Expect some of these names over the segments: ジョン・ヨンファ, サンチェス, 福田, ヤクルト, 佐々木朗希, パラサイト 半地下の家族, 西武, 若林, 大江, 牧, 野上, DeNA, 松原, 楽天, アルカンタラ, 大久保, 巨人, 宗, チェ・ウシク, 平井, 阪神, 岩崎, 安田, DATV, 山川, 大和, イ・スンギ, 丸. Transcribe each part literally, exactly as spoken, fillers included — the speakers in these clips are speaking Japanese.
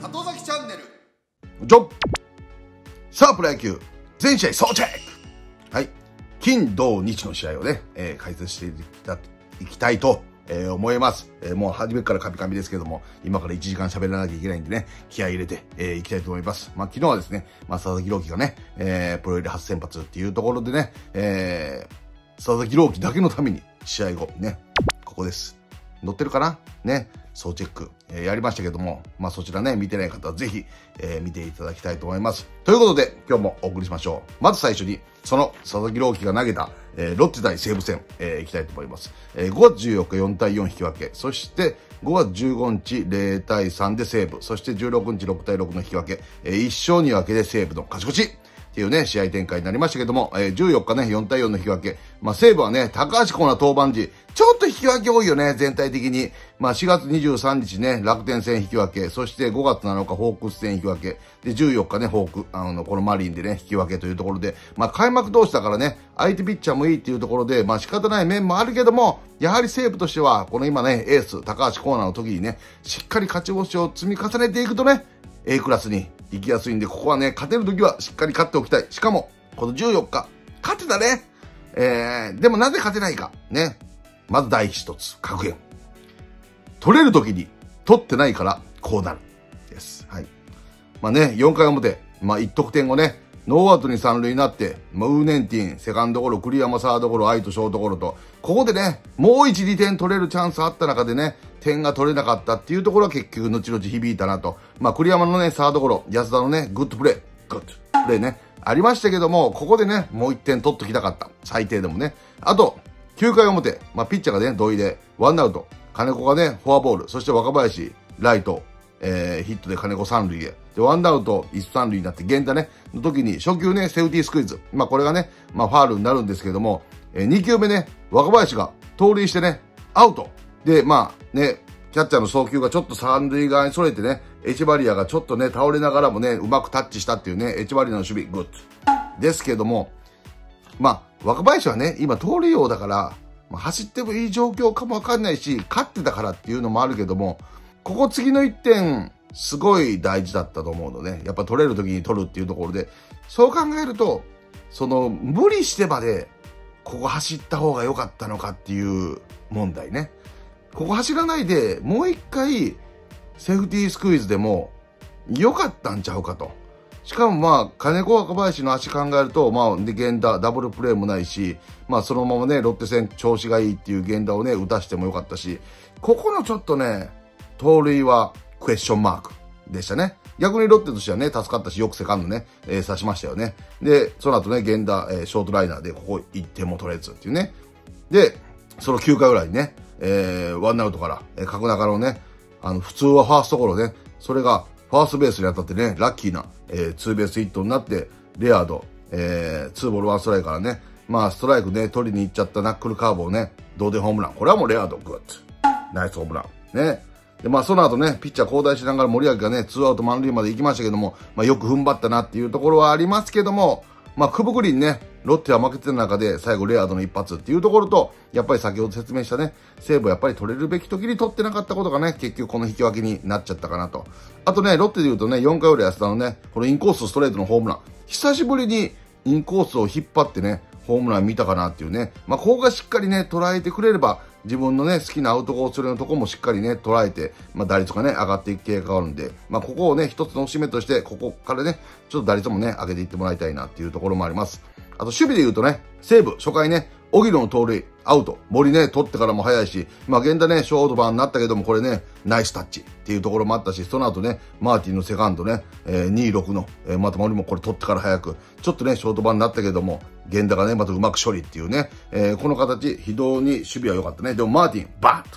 里崎チャンネルジョブさあプロ野球全試合総チェック、はい、金土日の試合をね、えー、解説していきたいとえー、思います。えー、もう初めからカピカピですけども、今からいちじかん喋らなきゃいけないんでね、気合い入れて、えー、いきたいと思います。まあ、昨日はですね、まあ、佐々木朗希がね、えー、プロ入り初先発っていうところでね、えー、佐々木朗希だけのために試合後、ね、ここです。乗ってるかなね、総チェック、えー、やりましたけども、まあ、そちらね、見てない方はぜひ、えー、見ていただきたいと思います。ということで、今日もお送りしましょう。まず最初に、その佐々木朗希が投げた、えー、ロッテ対西武戦、えー、いきたいと思います。えー、ごがつじゅうよっかよんたいよん引き分け、そしてごがつじゅうごにちゼロたいさんで西武、そしてじゅうろくにちろくたいろくの引き分け、えー、いっしょうにぶんけで西武の勝ち越しっていうね、試合展開になりましたけども、えー、じゅうよっかね、よんたいよんの引き分け、まあ、西武はね、高橋コーナー登板時、ちょっと引き分け多いよね、全体的に。まあ、しがつにじゅうさんにちね、楽天戦引き分け、そしてごがつなのかホークス戦引き分け、で、じゅうよっかね、ホーク、あの、このマリンでね、引き分けというところで、まあ、開幕同士だからね、相手ピッチャーもいいっていうところで、まあ、仕方ない面もあるけども、やはり西武としては、この今ね、エース、高橋コーナーの時にね、しっかり勝ち星を積み重ねていくとね、A クラスに行きやすいんで、ここはね、勝てる時はしっかり勝っておきたい。しかも、このじゅうよっか、勝てたね。えー、でもなぜ勝てないか、ね。まず第一つ、格言。取れる時に取ってないからこうなる。です。はい。まあね、よんかいおもて、まあいっとくてんをね、ノーアウトに三塁になって、まあウーネンティン、セカンドゴロ、栗山サードゴロ、愛とショートゴロと、ここでね、もういち、にてん取れるチャンスあった中でね、点が取れなかったっていうところは結局後々響いたなと。まあ栗山のね、サードゴロ、安田のね、グッドプレー、グッドプレーね、ありましたけども、ここでね、もういってん取っときたかった。最低でもね。あと、きゅうかいおもて、まあ、ピッチャーがね、土井で、ワンアウト、金子がね、フォアボール、そして若林、ライト、えー、ヒットで金子三塁へ、で、ワンアウト、一三塁になって、源田ね、の時に、初球ね、セーフティースクイズ。まあ、これがね、まあ、ファールになるんですけども、えー、にきゅうめね、若林が盗塁してね、アウト。で、まあ、ね、キャッチャーの送球がちょっと三塁側に逸れてね、エチバリアがちょっとね、倒れながらもね、うまくタッチしたっていうね、エチバリアの守備、グッド。ですけども、まあ、若林はね、今、盗塁王だから、まあ、走ってもいい状況かもわかんないし、勝ってたからっていうのもあるけども、ここ次のいってん、すごい大事だったと思うのね。やっぱ取れる時に取るっていうところで、そう考えると、その、無理してまで、ここ走った方が良かったのかっていう問題ね。ここ走らないで、もう一回、セーフティースクイズでも、良かったんちゃうかと。しかもまあ、金子若林の足考えると、まあ、で、源田、ダブルプレーもないし、まあ、そのままね、ロッテ戦調子がいいっていう源田をね、打たしてもよかったし、ここのちょっとね、盗塁はクエスチョンマークでしたね。逆にロッテとしてはね、助かったし、よくセカンドね、えー、刺しましたよね。で、その後ね、源田、えー、ショートライナーで、ここいってんも取れずっていうね。で、そのきゅうかいぐらいにね、えー、ワンアウトから、えー、角中のね、あの、普通はファーストゴロね、それが、ファーストベースに当たってね、ラッキーな、えー、ツーベースヒットになって、レアード、えー、ツーボールワンストライクからね、まあ、ストライクね、取りに行っちゃったナックルカーブをね、同点ホームラン。これはもうレアード、グッド。ナイスホームラン。ね。で、まあ、その後ね、ピッチャー交代しながら森脇がね、ツーアウト満塁まで行きましたけども、まあ、よく踏ん張ったなっていうところはありますけども、まあ、クブクリンね、ロッテは負けてる中で、最後レアードの一発っていうところと、やっぱり先ほど説明したね、西武やっぱり取れるべき時に取ってなかったことがね、結局この引き分けになっちゃったかなと。あとね、ロッテで言うとね、よんかい裏安田のね、このインコースストレートのホームラン。久しぶりにインコースを引っ張ってね、ホームラン見たかなっていうね。まあ、ここがしっかりね、捉えてくれれば、自分のね、好きなアウトコースのとこもしっかりね、捉えて、まあ、打率がね、上がっていく経過があるんで、まあ、ここをね、一つの節目として、ここからね、ちょっと打率もね、上げていってもらいたいなっていうところもあります。あと、守備で言うとね、西武、初回ね、小木野の盗塁、アウト、森ね、取ってからも早いし、まあ、源田ね、ショートバーになったけども、これね、ナイスタッチっていうところもあったし、その後ね、マーティンのセカンドね、えー、にじゅうろくの、えー、また森もこれ取ってから早く、ちょっとね、ショートバーになったけども、源田がね、またうまく処理っていうね、えー、この形、非常に守備は良かったね。でも、マーティン、バーンと、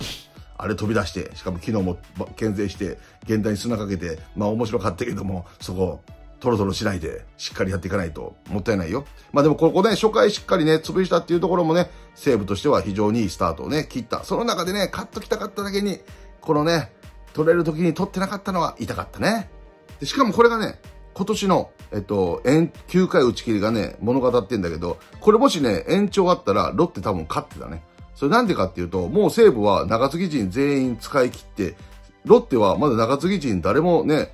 あれ飛び出して、しかも昨日も牽制して、源田に砂かけて、まあ、面白かったけども、そこ、トロトロしないで、しっかりやっていかないと、もったいないよ。まあでもここね、初回しっかりね、潰したっていうところもね、西武としては非常にいいスタートをね、切った。その中でね、カットきたかっただけに、このね、取れる時に取ってなかったのは痛かったね。でしかもこれがね、今年の、えっと、きゅうかい打ち切りがね、物語ってんだけど、これもしね、延長あったら、ロッテ多分勝ってたね。それなんでかっていうと、もう西武は中継ぎ陣全員使い切って、ロッテはまだ中継ぎ陣誰もね、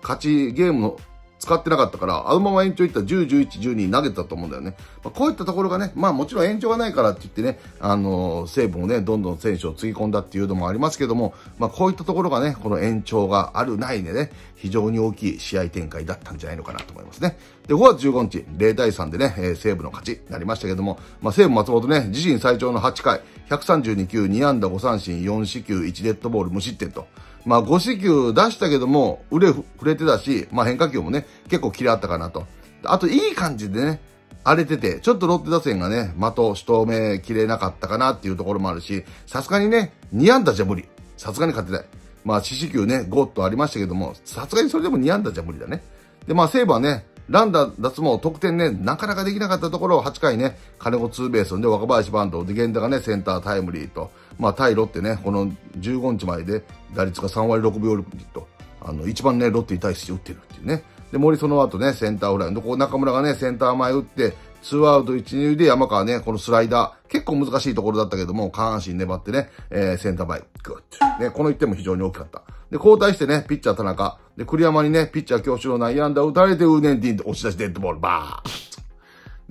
勝ちゲームの使ってなかったから、あのまま延長いったらじゅう、じゅういち、じゅうに投げたと思うんだよね。まあ、こういったところがね、まあもちろん延長がないからって言ってね、あのー、西武もね、どんどん選手をつぎ込んだっていうのもありますけども、まあこういったところがね、この延長があるないでね、非常に大きい試合展開だったんじゃないのかなと思いますね。で、ごがつじゅうごにち、ゼロたいさんでね、えー、西武の勝ちになりましたけども、まあ西武松本ね、自身最長のはちかい、ひゃくさんじゅうにきゅう、にあんだごさんしん、よんしきゅう、いちデッドボール、無失点と。まあごしきゅう出したけども、腕振れてたし、まあ変化球もね、結構キレあったかなと。あといい感じでね、荒れてて、ちょっとロッテ打線がね、的を仕留めきれなかったかなっていうところもあるし、さすがにね、にあんだじゃ無理。さすがに勝てない。まあ四死球ね、ごとありましたけども、さすがにそれでもにあんだじゃ無理だね。で、まあ西武はね、ランダー脱毛、得点ね、なかなかできなかったところをはちかいね、金子ツーベースで若林バント、で、源田がね、センタータイムリーと、まあ、対ロッテね、このじゅうごにちまでで打率がさんわりろくぶよんと、あの、一番ね、ロッテに対して打ってるっていうね。で、森その後ね、センターフライ、こう中村がね、センター前打って、ツーアウトいち、にるいで山川ね、このスライダー、結構難しいところだったけども、下半身粘ってね、えー、センター前、グッと。ね、このいってんも非常に大きかった。で、交代してね、ピッチャー田中。で、栗山にね、ピッチャー強襲の内野安打打たれて、ウーネンディンと押し出しデッドボール、バー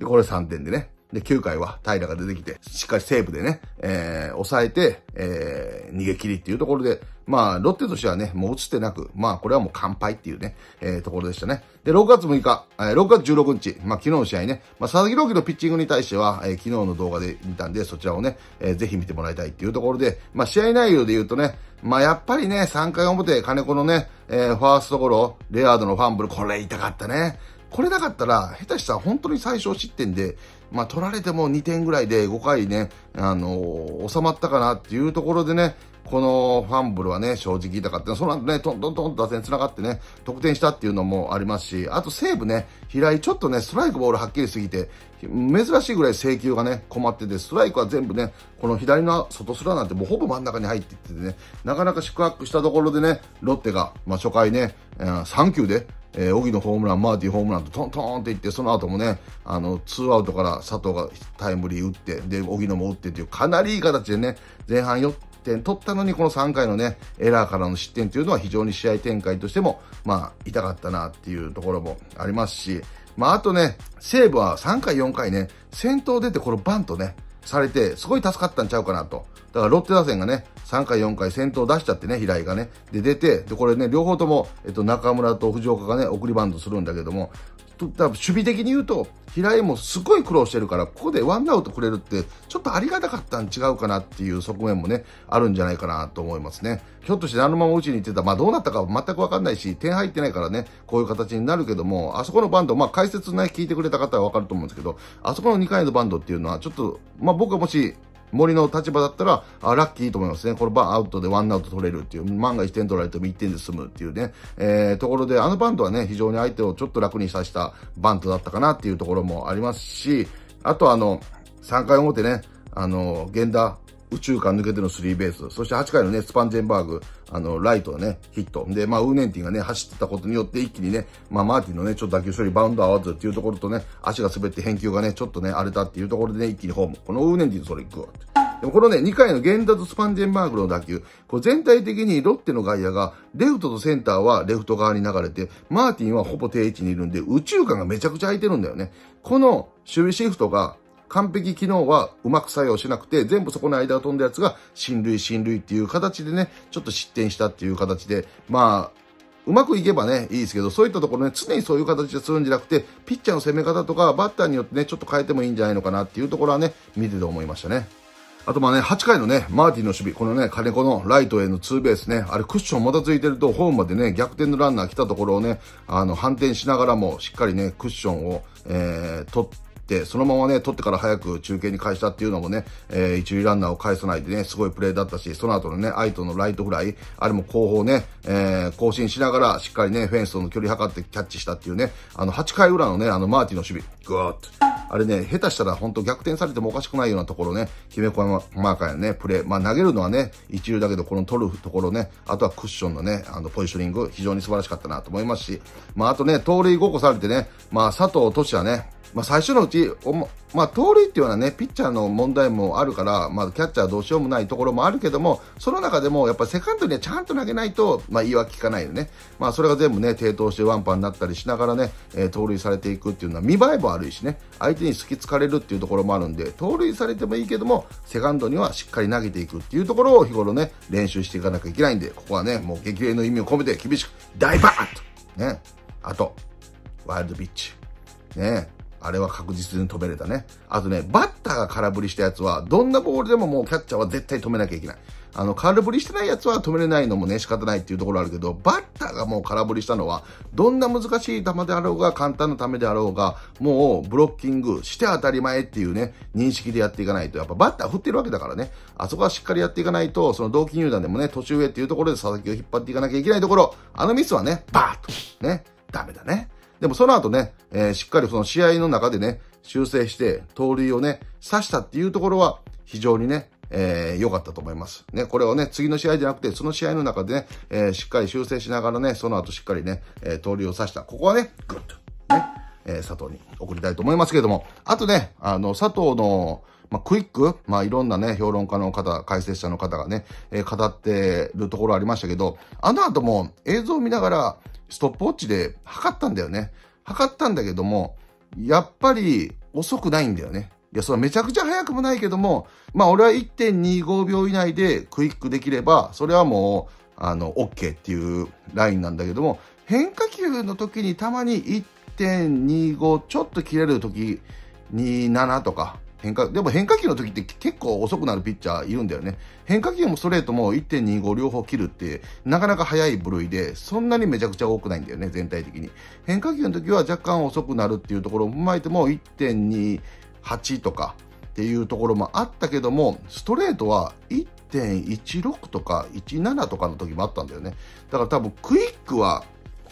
ンで、これさんてんでね。で、きゅうかいは平が出てきて、しっかりセーブでね、えー、抑えて、えー、逃げ切りっていうところで、まあ、ロッテとしてはね、もう打つ手なく、まあ、これはもう完敗っていうね、えー、ところでしたね。で、ろくがつむいか、えー、ろくがつじゅうろくにち、まあ、昨日の試合ね、まあ、佐々木朗希のピッチングに対しては、えー、昨日の動画で見たんで、そちらをね、えー、ぜひ見てもらいたいっていうところで、まあ、試合内容で言うとね、まあ、やっぱりね、さんかいおもて、金子のね、えー、ファーストゴロ、レアードのファンブル、これ痛かったね。これなかったら、下手したら本当に最小失点で、まあ、取られてもにてんぐらいでごかいね、あのー、収まったかなっていうところでね、このファンブルはね、正直痛かった。その後ね、トントントンと打線繋がってね、得点したっていうのもありますし、あと西武ね、平井ちょっとね、ストライクボールはっきりすぎて、珍しいぐらい制球がね、困ってて、ストライクは全部ね、この左の外すらなんてもうほぼ真ん中に入っていっててね、なかなか宿泊したところでね、ロッテが、まあ、初回ね、さんきゅうで、えー、荻野ホームラン、マーティホームランとトントンっていって、その後もね、あの、ツーアウトから佐藤がタイムリー打って、で、荻野も打ってっていう、かなりいい形でね、前半よんてん取ったのに、このさんかいのね、エラーからの失点というのは非常に試合展開としても、まあ、痛かったなっていうところもありますし、まあ、あとね、西武はさんかい、よんかいね、先頭出てこのバントね、されて、すごい助かったんちゃうかなと。だからロッテ打線がね、さんかい、よんかい先頭出しちゃってね、平井がね。で、出て、で、これね、両方とも、えっと、中村と藤岡がね、送りバントするんだけども、多分守備的に言うと、平井もすごい苦労してるから、ここでワンアウトくれるって、ちょっとありがたかったん違うかなっていう側面もね、あるんじゃないかなと思いますね。ひょっとしてあのまま打ちに行ってた、まあどうなったか全くわかんないし、点入ってないからね、こういう形になるけども、あそこのバンド、まあ解説ね、聞いてくれた方はわかると思うんですけど、あそこのにかいのバンドっていうのは、ちょっと、まあ僕はもし、森の立場だったら、あ、ラッキーと思いますね。これバンアウトでワンアウト取れるっていう、万が一点取られてもいってんで済むっていうね、えー、ところで、あのバントはね、非常に相手をちょっと楽にさせたバントだったかなっていうところもありますし、あとあの、さんかいおもてね、あの、源田、宇宙間抜けてのスリーベース、そしてはちかいのね、スパンジェンバーグ、あの、ライトのね、ヒット。で、まあ、ウーネンティンがね、走ってたことによって一気にね、まあ、マーティンのね、ちょっと打球処理、バウンド合わずっていうところとね、足が滑って返球がね、ちょっとね、荒れたっていうところでね、一気にホーム。このウーネンティンのそれ、グーって。でもこのね、にかいの源田とスパンジェンバーグの打球、こう全体的にロッテの外野が、レフトとセンターはレフト側に流れて、マーティンはほぼ定位置にいるんで、宇宙間がめちゃくちゃ空いてるんだよね。この守備シフトが、完璧機能はうまく作用しなくて、全部そこの間を飛んだやつが、進塁進塁っていう形でね、ちょっと失点したっていう形で、まあ、うまくいけばね、いいですけど、そういったところね、常にそういう形でするんじゃなくて、ピッチャーの攻め方とか、バッターによってね、ちょっと変えてもいいんじゃないのかなっていうところはね、見てて思いましたね。あとまあね、はちかいのね、マーティンの守備、このね、金子のライトへのツーベースね、あれクッションまたついてると、ホームまでね、逆転のランナー来たところをね、あの、反転しながらも、しっかりね、クッションを、えー、取って、で、そのままね、取ってから早く中継に返したっていうのもね、えー、一塁ランナーを返さないでね、すごいプレーだったし、その後のね、愛斗のライトフライ、あれも後方ね、えー、更新しながら、しっかりね、フェンスとの距離測ってキャッチしたっていうね、あの、はちかいうらのね、あの、マーティの守備、ぐーっと。あれね、下手したら本当逆転されてもおかしくないようなところね、姫子マーカーやね、プレー。まあ、投げるのはね、一流だけど、この取るところね、あとはクッションのね、あの、ポジショニング、非常に素晴らしかったなと思いますし、まあ、あとね、盗塁ごこされてね、まあ、佐藤俊也ね、まあ、最初のうち、まあ、盗塁っていうのはね、ピッチャーの問題もあるから、まあ、キャッチャーどうしようもないところもあるけども、その中でも、やっぱりセカンドにはちゃんと投げないと、まあ、言い訳聞かないよね。まあ、それが全部ね、低投してワンパンになったりしながらね、えー、盗塁されていくっていうのは見栄えも悪いしね、相手に好きつかれるっていうところもあるんで、盗塁されてもいいけども、セカンドにはしっかり投げていくっていうところを日頃ね、練習していかなきゃいけないんで、ここはね、もう激励の意味を込めて厳しく、大バーンとね、あと、ワイルドピッチ。ねえ。あれは確実に止めれたね。あとね、バッターが空振りしたやつは、どんなボールでももうキャッチャーは絶対止めなきゃいけない。あの、空振りしてないやつは止めれないのもね、仕方ないっていうところあるけど、バッターがもう空振りしたのは、どんな難しい球であろうが、簡単な球であろうが、もうブロッキングして当たり前っていうね、認識でやっていかないと、やっぱバッター振ってるわけだからね、あそこはしっかりやっていかないと、その同期入団でもね、年上っていうところで佐々木を引っ張っていかなきゃいけないところ、あのミスはね、バーッと、ね、ダメだね。でもその後ね、えー、しっかりその試合の中でね、修正して、盗塁をね、刺したっていうところは、非常にね、えー、良かったと思います。ね、これをね、次の試合じゃなくて、その試合の中でね、えー、しっかり修正しながらね、その後しっかりね、えー、盗塁を刺した。ここはね、グッと、ね、えー、佐藤に送りたいと思いますけれども、あとね、あの、佐藤の、まあ、クイック、まあ、いろんなね、評論家の方、解説者の方がね、えー、語ってるところありましたけど、あの後も映像を見ながら、ストップウォッチで測ったんだよね。測ったんだけども、やっぱり遅くないんだよね。いや、それはめちゃくちゃ早くもないけども、まあ俺は いってんにごびょう以内でクイックできれば、それはもう、あの、OK っていうラインなんだけども、変化球の時にたまに いってんにご ちょっと切れる時、にじゅうななとか、変化、でも変化球の時って結構遅くなるピッチャーいるんだよね。変化球もストレートも いってんにご 両方切るって、なかなか早い部類で、そんなにめちゃくちゃ多くないんだよね、全体的に。変化球の時は若干遅くなるっていうところを踏まえても いってんにはち とかっていうところもあったけども、ストレートは いってんいちろく とかじゅうななとかの時もあったんだよね。だから多分クイックは、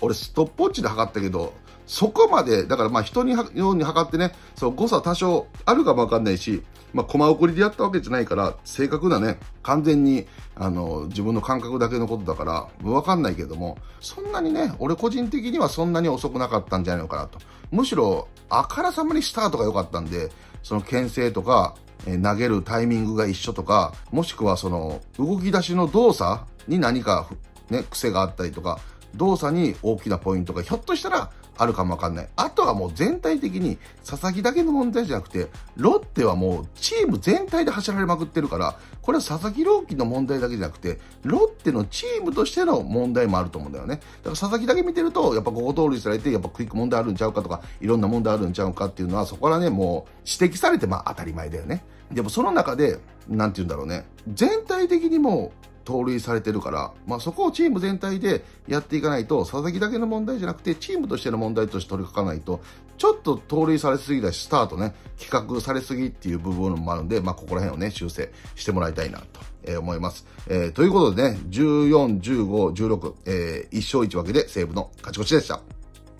俺ストップウォッチで測ったけど、そこまで、だからまあ人にように測ってね、そう誤差多少あるかもわかんないし、まあコマ送りでやったわけじゃないから、正確なね、完全に、あの、自分の感覚だけのことだから、わかんないけども、そんなにね、俺個人的にはそんなに遅くなかったんじゃないのかなと。むしろ、あからさまにスタートが良かったんで、その牽制とか、投げるタイミングが一緒とか、もしくはその、動き出しの動作に何かね、癖があったりとか、動作に大きなポイントがひょっとしたらあるかもわかんない。あとはもう全体的に佐々木だけの問題じゃなくて、ロッテはもうチーム全体で走られまくってるから、これは佐々木朗希の問題だけじゃなくて、ロッテのチームとしての問題もあると思うんだよね。だから佐々木だけ見てると、やっぱここ盗塁されて、やっぱクイック問題あるんちゃうかとか、いろんな問題あるんちゃうかっていうのは、そこからね、もう指摘されてまあ当たり前だよね。でもその中で、なんて言うんだろうね、全体的にもう、盗塁されてるから、まあ、そこをチーム全体でやっていかないと、佐々木だけの問題じゃなくて、チームとしての問題として取り掛かないと、ちょっと盗塁されすぎだし、スタートね、企画されすぎっていう部分もあるんで、まあ、ここら辺をね、修正してもらいたいなと思います。えー、ということでね、じゅうよん、じゅうご、じゅうろく、えー、いっしょういちわけで西武の勝ち越しでした。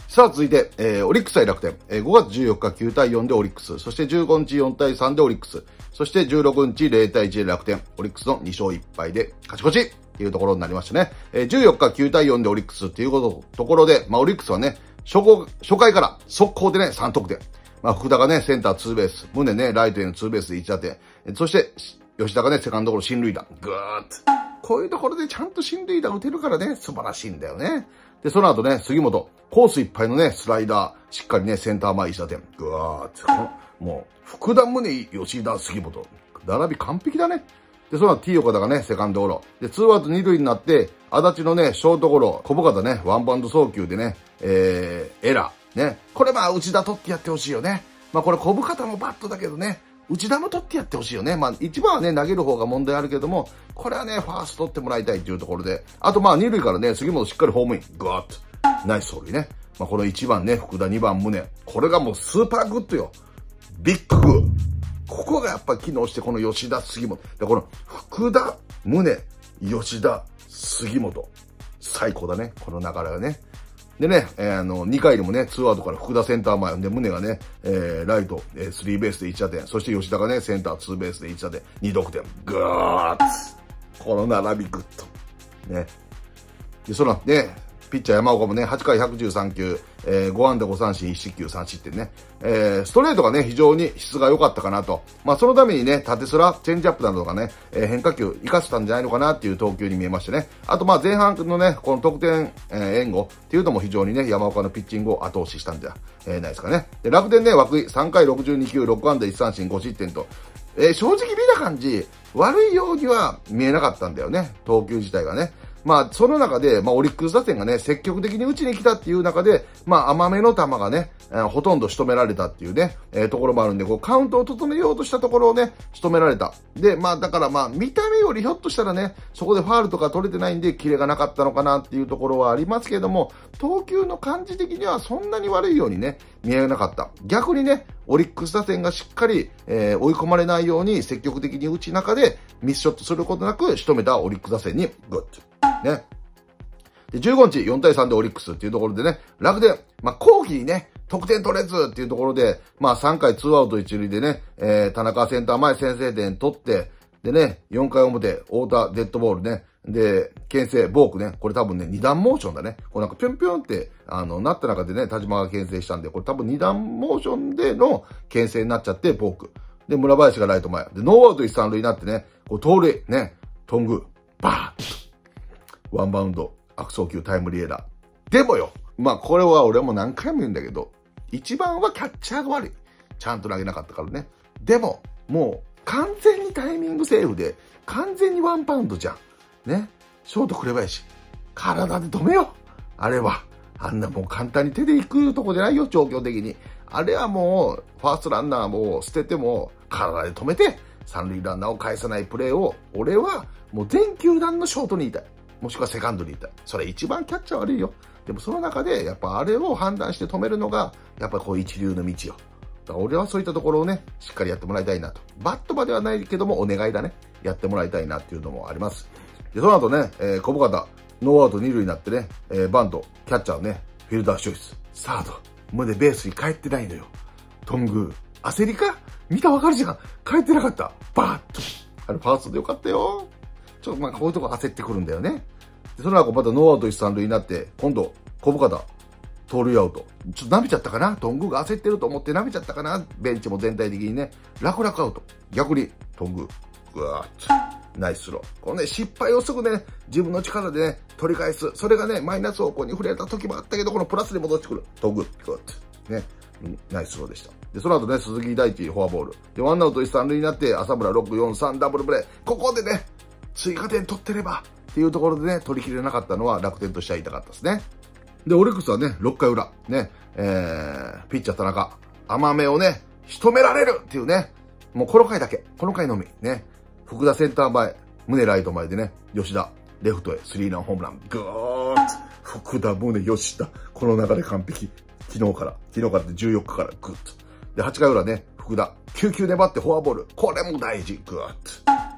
さあ続いて、えー、オリックス対楽天、えー、ごがつじゅうよっかきゅうたいよんでオリックス、そしてじゅうごにちよんたいさんでオリックス、そしてじゅうろくにちぜろたいいちで楽天、オリックスのにしょういっぱいで勝ち越しっていうところになりましたね。えー、じゅうよっかきゅうたいよんでオリックスっていうこと、ところで、まあオリックスはね、初攻、初回から速攻でね、さんとくてん。まあ福田がね、センターツーベース、宗ね、ライトへのツーベースでいちだてん。そして、吉田がね、セカンドゴロ進塁打。ぐーっと。こういうところでちゃんと進塁打打てるからね、素晴らしいんだよね。で、その後ね、杉本、コースいっぱいのね、スライダー、しっかりね、センター前いちだてん。ぐわーって、もう、福田、宗、吉田、杉本。並び完璧だね。で、その後 T 岡田がね、セカンドゴロ。で、ツーアウトにるいになって、足立のね、ショートゴロ、小深田ね、ワンバウンド送球でね、えー、エラー。ね。これまあ、内田取ってやってほしいよね。まあ、これ小深田もバットだけどね。内田も取ってやってほしいよね。まあ、一番はね、投げる方が問題あるけども、これはね、ファースト取ってもらいたいというところで。あと、まあ、二塁からね、杉本しっかりホームイン。ぐわっと。ナイス走塁ね。まあ、このいちばんね、福田、にばん宗。これがもうスーパーグッドよ。ビッググー。ここがやっぱ機能して、この吉田、杉本。で、この福田、宗、吉田、杉本。最高だね。この流れはね。でね、えー、あの、にかいでもね、ツーアウトから福田センター前で、宗がね、えー、ライト、えー、スリーベースでいちだてん。そして吉田がね、センターツーベースでいちだてん。にどくてん。ぐーっと。この並びグッと。ね。で、その、ね、ピッチャー山岡もね、はちかいひゃくじゅうさん球、えー、ご安打ご三振いち四球さん失点ね、えー、ストレートがね、非常に質が良かったかなと。まあ、そのためにね、縦スラ、チェンジアップなどとかね、えー、変化球生かせたんじゃないのかなっていう投球に見えましてね。あと、まあ、前半のね、この得点、えー、援護っていうのも非常にね、山岡のピッチングを後押ししたんじゃ、えー、ないですかね。で、楽天ね、涌井さんかいろくじゅうに球、ろく安打いち三振ご失点と、えー、正直見た感じ、悪いようには見えなかったんだよね、投球自体がね。まあ、その中で、まあ、オリックス打線がね、積極的に打ちに来たっていう中で、まあ、甘めの球がね、えー、ほとんど仕留められたっていうね、えー、ところもあるんで、こう、カウントを整えようとしたところをね、仕留められた。で、まあ、だからまあ、見た目よりひょっとしたらね、そこでファールとか取れてないんで、キレがなかったのかなっていうところはありますけれども、投球の感じ的にはそんなに悪いようにね、見えなかった。逆にね、オリックス打線がしっかり、えー、追い込まれないように積極的に打ち中で、ミスショットすることなく仕留めたオリックス打線に、グッと。ね。で、じゅうごにちよん対さんでオリックスっていうところでね、楽天、まあ、後期にね、得点取れずっていうところで、まあ、さんかいツーアウトいち塁でね、えー、田中センター前先制点取って、でね、よんかい表、太田デッドボールね、で、牽制、ボークね、これ多分ね、二段モーションだね。こうなんかぴょんぴょんって、あの、なった中でね、田島が牽制したんで、これ多分二段モーションでの牽制になっちゃって、ボーク。で、村林がライト前。で、ノーアウトいち、さん塁になってね、こう、盗塁、ね、頓宮、バーンワンバウンド、悪送球、タイムリーエラー。でもよ、まあこれは俺も何回も言うんだけど、一番はキャッチャーが悪い。ちゃんと投げなかったからね。でも、もう完全にタイミングセーフで、完全にワンバウンドじゃん。ね。ショート紅林。体で止めよ。あれは。あんなもう簡単に手で行くとこじゃないよ、状況的に。あれはもう、ファーストランナーも捨てても、体で止めて、三塁ランナーを返さないプレーを、俺はもう全球団のショートにいたい。もしくはセカンドにいた。それ一番キャッチャー悪いよ。でもその中で、やっぱあれを判断して止めるのが、やっぱこう一流の道よ。だから俺はそういったところをね、しっかりやってもらいたいなと。バットまではないけども、お願いだね。やってもらいたいなっていうのもあります。で、その後ね、えー、小深田、ノーアウトに塁になってね、えー、バント、キャッチャーね、フィルダーショイス、サード、胸ベースに帰ってないのよ。トングー、焦りか見たわかるじゃん。帰ってなかった。バーッと。あれ、ファーストでよかったよ。ちょっとまあこういうとこ焦ってくるんだよね。で、その後またノーアウトいち、さん塁になって、今度、小深田、盗塁アウト。ちょっと舐めちゃったかな頓宮が焦ってると思って舐めちゃったかなベンチも全体的にね、楽々アウト。逆に、頓宮、ぐわーっと、ナイススロー。このね、失敗をすぐね、自分の力でね、取り返す。それがね、マイナス方向に触れた時もあったけど、このプラスに戻ってくる。頓宮、ぐわーっと。ね、ナイススローでした。で、その後ね、鈴木大地、フォアボール。で、ワンアウトいち、さん塁になって、浅村、ろく、よん、さん、ダブルプレー。ここでね、追加点取ってればっていうところでね、取り切れなかったのは楽天としては痛かったですね。で、オリックスはね、ろっかい裏、ね、えー、ピッチャー田中、甘めをね、仕留められるっていうね、もうこの回だけ、この回のみ、ね、福田センター前、宗ライト前でね、吉田、レフトへスリーランホームラン、ぐーっ福田、宗、吉田、この流れ完璧。昨日から、昨日からってじゅうよっかからぐっと。で、はちかい裏ね、福田、きゅう球粘ってフォアボール、これも大事、ぐーっ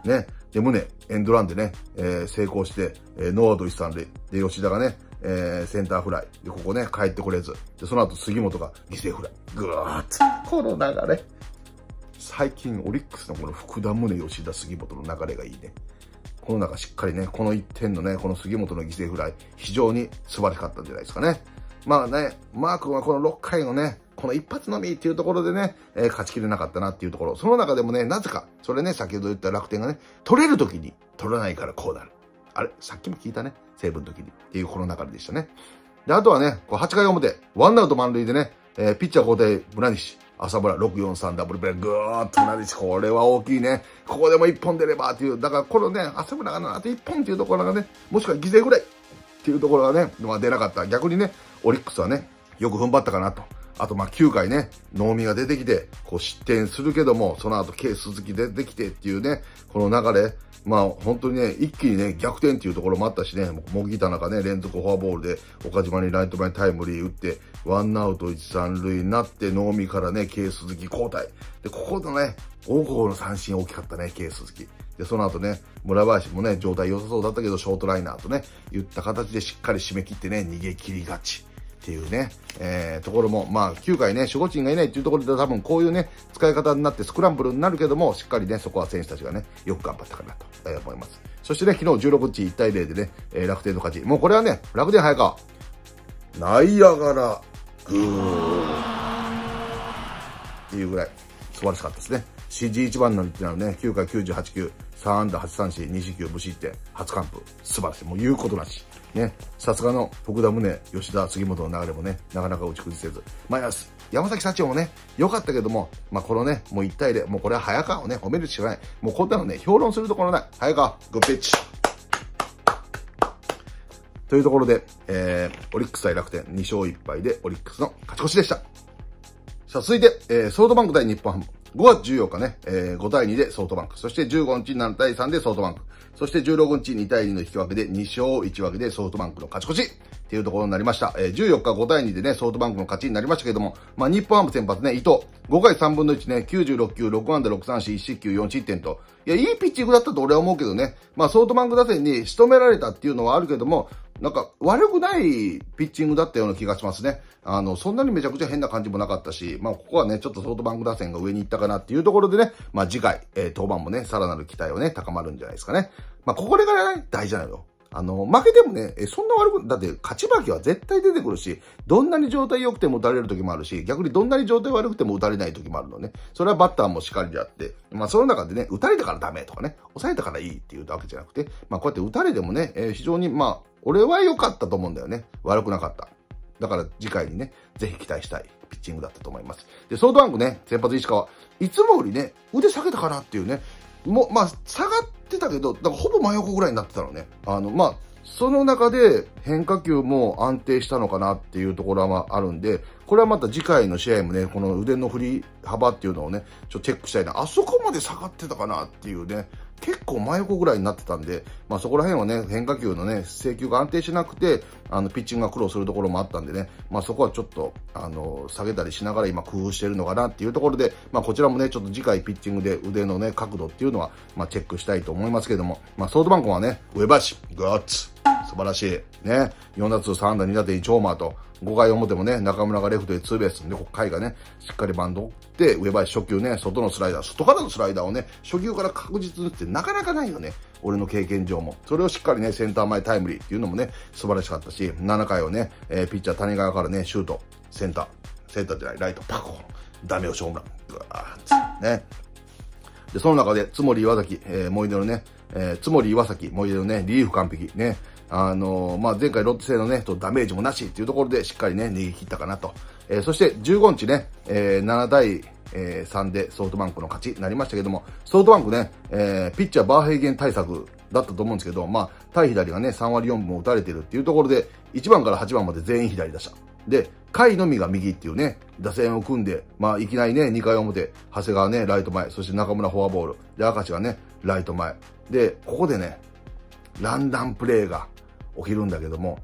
と。ね、で、宗、エンドランでね、えー、成功して、えー、ノーアウトいち、さん塁。で、吉田がね、えー、センターフライ。で、ここね、帰ってこれず。で、その後、杉本が犠牲フライ。ぐわーっと。この流れ。最近、オリックスのこの福田、宗、吉田、杉本の流れがいいね。この中、しっかりね、このいってんのね、この杉本の犠牲フライ、非常に素晴らしかったんじゃないですかね。まあね、マー君はこのろっかいのね、この一発のみっていうところでね、えー、勝ちきれなかったなっていうところ。その中でもね、なぜか、それね、先ほど言った楽天がね、取れるときに取らないからこうなる。あれさっきも聞いたね。西武のときに。っていうこの流れでしたね。で、あとはね、こうはちかい表、ワンアウト満塁でね、えー、ピッチャー交代、村西、浅村、ろく、よん、さん、ダブルプレー、ぐーっと村西、これは大きいね。ここでもいっぽん出ればっていう。だからこのね、浅村がな、あといっぽんっていうところがね、もしくは犠牲ぐらいっていうところがね、まあ出なかった。逆にね、オリックスはね、よく踏ん張ったかなと。あと、ま、きゅうかいね、能見が出てきて、こう失点するけども、その後、K 鈴木出てきてっていうね、この流れ、まあ、本当にね、一気にね、逆転っていうところもあったしね、もぎた中ね、連続フォアボールで、岡島にライト前にタイムリー打って、ワンアウトいち、さん塁になって、能見からね、K 鈴木交代。で、ここのね、大久保の三振大きかったね、K 鈴木。で、その後ね、村林もね、状態良さそうだったけど、ショートライナーとね、言った形でしっかり締め切ってね、逃げ切り勝ち。っていうね、えー、ところも、まあ、きゅうかいね、守護神がいないっていうところで多分こういうね、使い方になってスクランブルになるけども、しっかりね、そこは選手たちがね、よく頑張ったかなと思います。そしてね、昨日じゅうろくにちいち対ゼロでね、楽天の勝ち。もうこれはね、楽天早川。ナイアガラグーいうぐらい素晴らしかったですね。シージーいちばんなんてなのね、きゅうかいきゅうじゅうはちきゅう、さんあんだはちさんしん、にしきゅう、無失点、初完封、素晴らしい。もう言うことなし。ね。さすがの福田宗、吉田、杉本の流れもね、なかなか打ち崩せず。まあ、山崎幸男もね、良かったけども、まあ、このね、もういちたいゼロ、もうこれは早川をね、褒めるしかない。もうこんなのね、評論するところない。早川、グッピッチ。というところで、えー、オリックス対楽天、にしょういっぱいでオリックスの勝ち越しでした。さあ、続いて、えー、ソフトバンク対日本ハム。ごがつじゅうよっかね、えー、ごたいにでソフトバンク。そしてじゅうごにちななたいさんでソフトバンク。そしてじゅうろくにちにたいにの引き分けでにしょういちぶんけでソフトバンクの勝ち越しっていうところになりました。えー、じゅうよっかごたいにでね、ソフトバンクの勝ちになりましたけども、まあ、日本ハム先発ね、伊藤。ごかいさんぶんのいちね、きゅうじゅうろっきゅう、ろくあんだろくさんしん、いちしっきゅう、よんしってんと。いや、いいピッチングだったと俺は思うけどね。まあ、ソフトバンク打線に仕留められたっていうのはあるけども、なんか悪くないピッチングだったような気がしますね。あの、そんなにめちゃくちゃ変な感じもなかったし、まあ、ここはね、ちょっとソフトバンク打線が上に行ったかなっていうところでね、まあ、次回、えー、登板もね、さらなる期待をね、高まるんじゃないですかね。まあ、これがね、大事なのよ。あの、負けてもね、えー、そんな悪く、だって勝ち負けは絶対出てくるし、どんなに状態良くても打たれる時もあるし、逆にどんなに状態悪くても打たれない時もあるのね。それはバッターもしっかりであって、まあ、その中でね、打たれたからダメとかね、抑えたからいいっていうわけじゃなくて、まあ、こうやって打たれてもね、えー、非常に、まあ、俺は良かったと思うんだよね。悪くなかった。だから次回にね、ぜひ期待したいピッチングだったと思います。で、ソフトバンクね、先発石川、いつもよりね、腕下げたかなっていうね、もう、まあ、下がってたけど、だからほぼ真横ぐらいになってたのね。あの、まあ、その中で変化球も安定したのかなっていうところはあるんで、これはまた次回の試合もね、この腕の振り幅っていうのをね、ちょっとチェックしたいな。あそこまで下がってたかなっていうね、結構真横ぐらいになってたんで、まあそこら辺はね、変化球のね、制球が安定しなくて、あの、ピッチングが苦労するところもあったんでね、まあそこはちょっと、あの、下げたりしながら今工夫してるのかなっていうところで、まあこちらもね、ちょっと次回ピッチングで腕のね、角度っていうのは、まあチェックしたいと思いますけども、まあソフトバンクはね、上林、ガッツ、素晴らしい。ね、よんだつうさんあんだにだてん超マーと、ごかいおもてもね、中村がレフトでツーベース。で、ここ回がね、しっかりバンドを打って、上林初球ね、外のスライダー、外からのスライダーをね、初球から確実にってなかなかないよね。俺の経験上も。それをしっかりね、センター前タイムリーっていうのもね、素晴らしかったし、ななかいをね、えー、ピッチャー谷川からね、シュート、センター、センターじゃない、ライト、パコダメ押しホームラン。うわーっね。で、その中で、津森岩崎、えー、もいでのね、えー、津森岩崎、もいでのね、リリーフ完璧。ね。あのー、まあ、前回ロッテ製のね、とダメージもなしっていうところでしっかりね、逃げ切ったかなと。えー、そしてじゅうごにちね、えー、ななたいさんでソフトバンクの勝ちになりましたけども、ソフトバンクね、えー、ピッチャーバーヘイゲン対策だったと思うんですけど、まあ、対左がね、さんわりよんぶも打たれてるっていうところで、いちばんからはちばんまで全員左打者。で、甲斐のみが右っていうね、打線を組んで、まあ、いきなりね、にかいおもて、長谷川ね、ライト前、そして中村フォアボール、で、明石がね、ライト前。で、ここでね、ランダムプレーが起きるんだけども、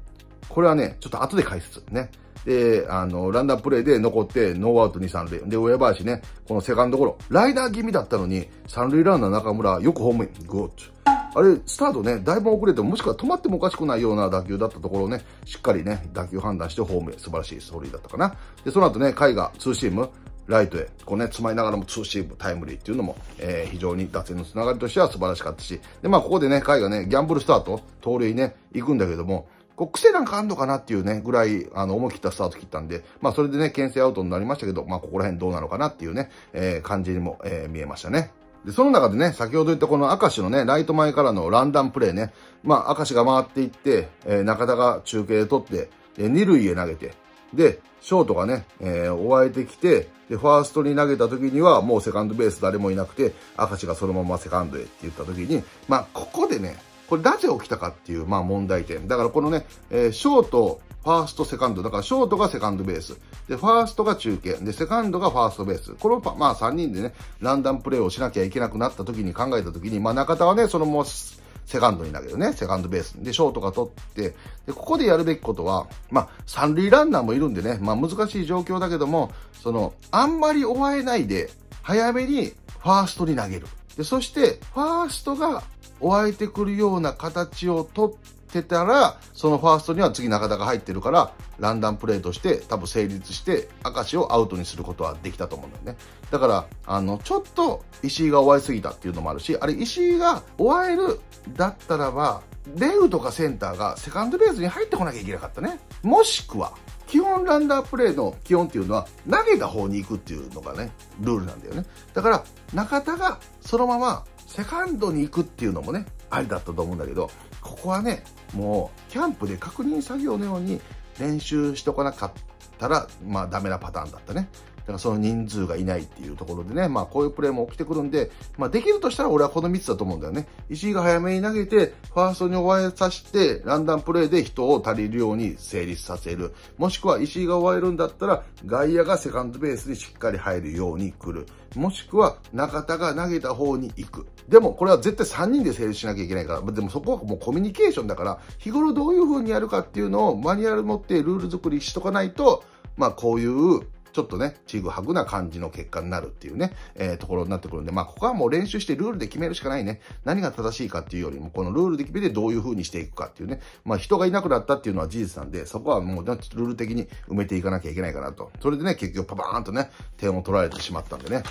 これはね、ちょっと後で解説ね。で、あの、ランダムプレーで残って、ノーアウトにさんるいで、で、上林ね、このセカンドゴロ、ライダー気味だったのに、三塁ランナー中村、よくホームイン、グッチ。あれ、スタートね、だいぶ遅れても、もしくは止まってもおかしくないような打球だったところをね、しっかりね、打球判断してホームへ、素晴らしい走塁だったかな。で、その後ね、甲斐がツーシーム、ライトへ、こうね、詰まりながらもツーシーム、タイムリーっていうのも、えー、非常に打線のつながりとしては素晴らしかったし、で、まあ、ここでね、甲斐がね、ギャンブルスタート、盗塁ね、行くんだけども、こう、癖なんかあんのかなっていうね、ぐらい、あの、思い切ったスタート切ったんで、まあ、それでね、牽制アウトになりましたけど、まあ、ここら辺どうなのかなっていうね、えー、感じにも、えー、見えましたね。で、その中でね、先ほど言ったこの明石のね、ライト前からのランダムプレーね、まあ、明石が回っていって、えー、中田が中継で取って、えー、二塁へ投げて、で、ショートがね、えー、追われてきて、で、ファーストに投げた時には、もうセカンドベース誰もいなくて、明石がそのままセカンドへって言った時に、まあ、ここでね、これなぜ起きたかっていう、まあ、問題点。だからこのね、えー、ショート、ファースト、セカンド。だから、ショートがセカンドベース。で、ファーストが中継。で、セカンドがファーストベース。この、まあ、さんにんでね、ランダムプレーをしなきゃいけなくなった時に考えた時に、まあ、中田はね、そのもう、セカンドに投げるね、セカンドベース。で、ショートが取って、で、ここでやるべきことは、まあ、三塁ランナーもいるんでね、まあ、難しい状況だけども、その、あんまり追われないで、早めにファーストに投げる。で、そして、ファーストが追われてくるような形を取っってたら、そのファーストには次中田が入ってるから、ランダムプレーとして多分成立して、明石をアウトにすることはできたと思うんだよね。だから、あの、ちょっと石井が終わりすぎたっていうのもあるし、あれ石井が終えるだったらば、レウとかセンターがセカンドベースに入ってこなきゃいけなかったね。もしくは、基本ランダープレーの基本っていうのは投げた方に行くっていうのがね、ルールなんだよね。だから、中田がそのままセカンドに行くっていうのもね、ありだったと思うんだけど、ここはね、もうキャンプで確認作業のように練習しとかなかったら、まあダメなパターンだったね。だからその人数がいないっていうところでね、まあこういうプレーも起きてくるんで、まあできるとしたら俺はこのみっつだと思うんだよね。石井が早めに投げて、ファーストに終わらせて、ランダムプレーで人を足りるように成立させる。もしくは石井が終わるんだったら、外野がセカンドベースにしっかり入るように来る。もしくは中田が投げた方に行く。でもこれは絶対さんにんで成立しなきゃいけないから、でもそこはもうコミュニケーションだから、日頃どういう風にやるかっていうのをマニュアル持ってルール作りしとかないと、まあこういう、ちょっとね、ちぐはぐな感じの結果になるっていうね、えー、ところになってくるんで、まあ、ここはもう練習してルールで決めるしかないね。何が正しいかっていうよりも、このルールで決めてどういう風にしていくかっていうね、まあ、人がいなくなったっていうのは事実なんで、そこはもう、ルール的に埋めていかなきゃいけないかなと。それでね、結局パパーンとね、点を取られてしまったんでね。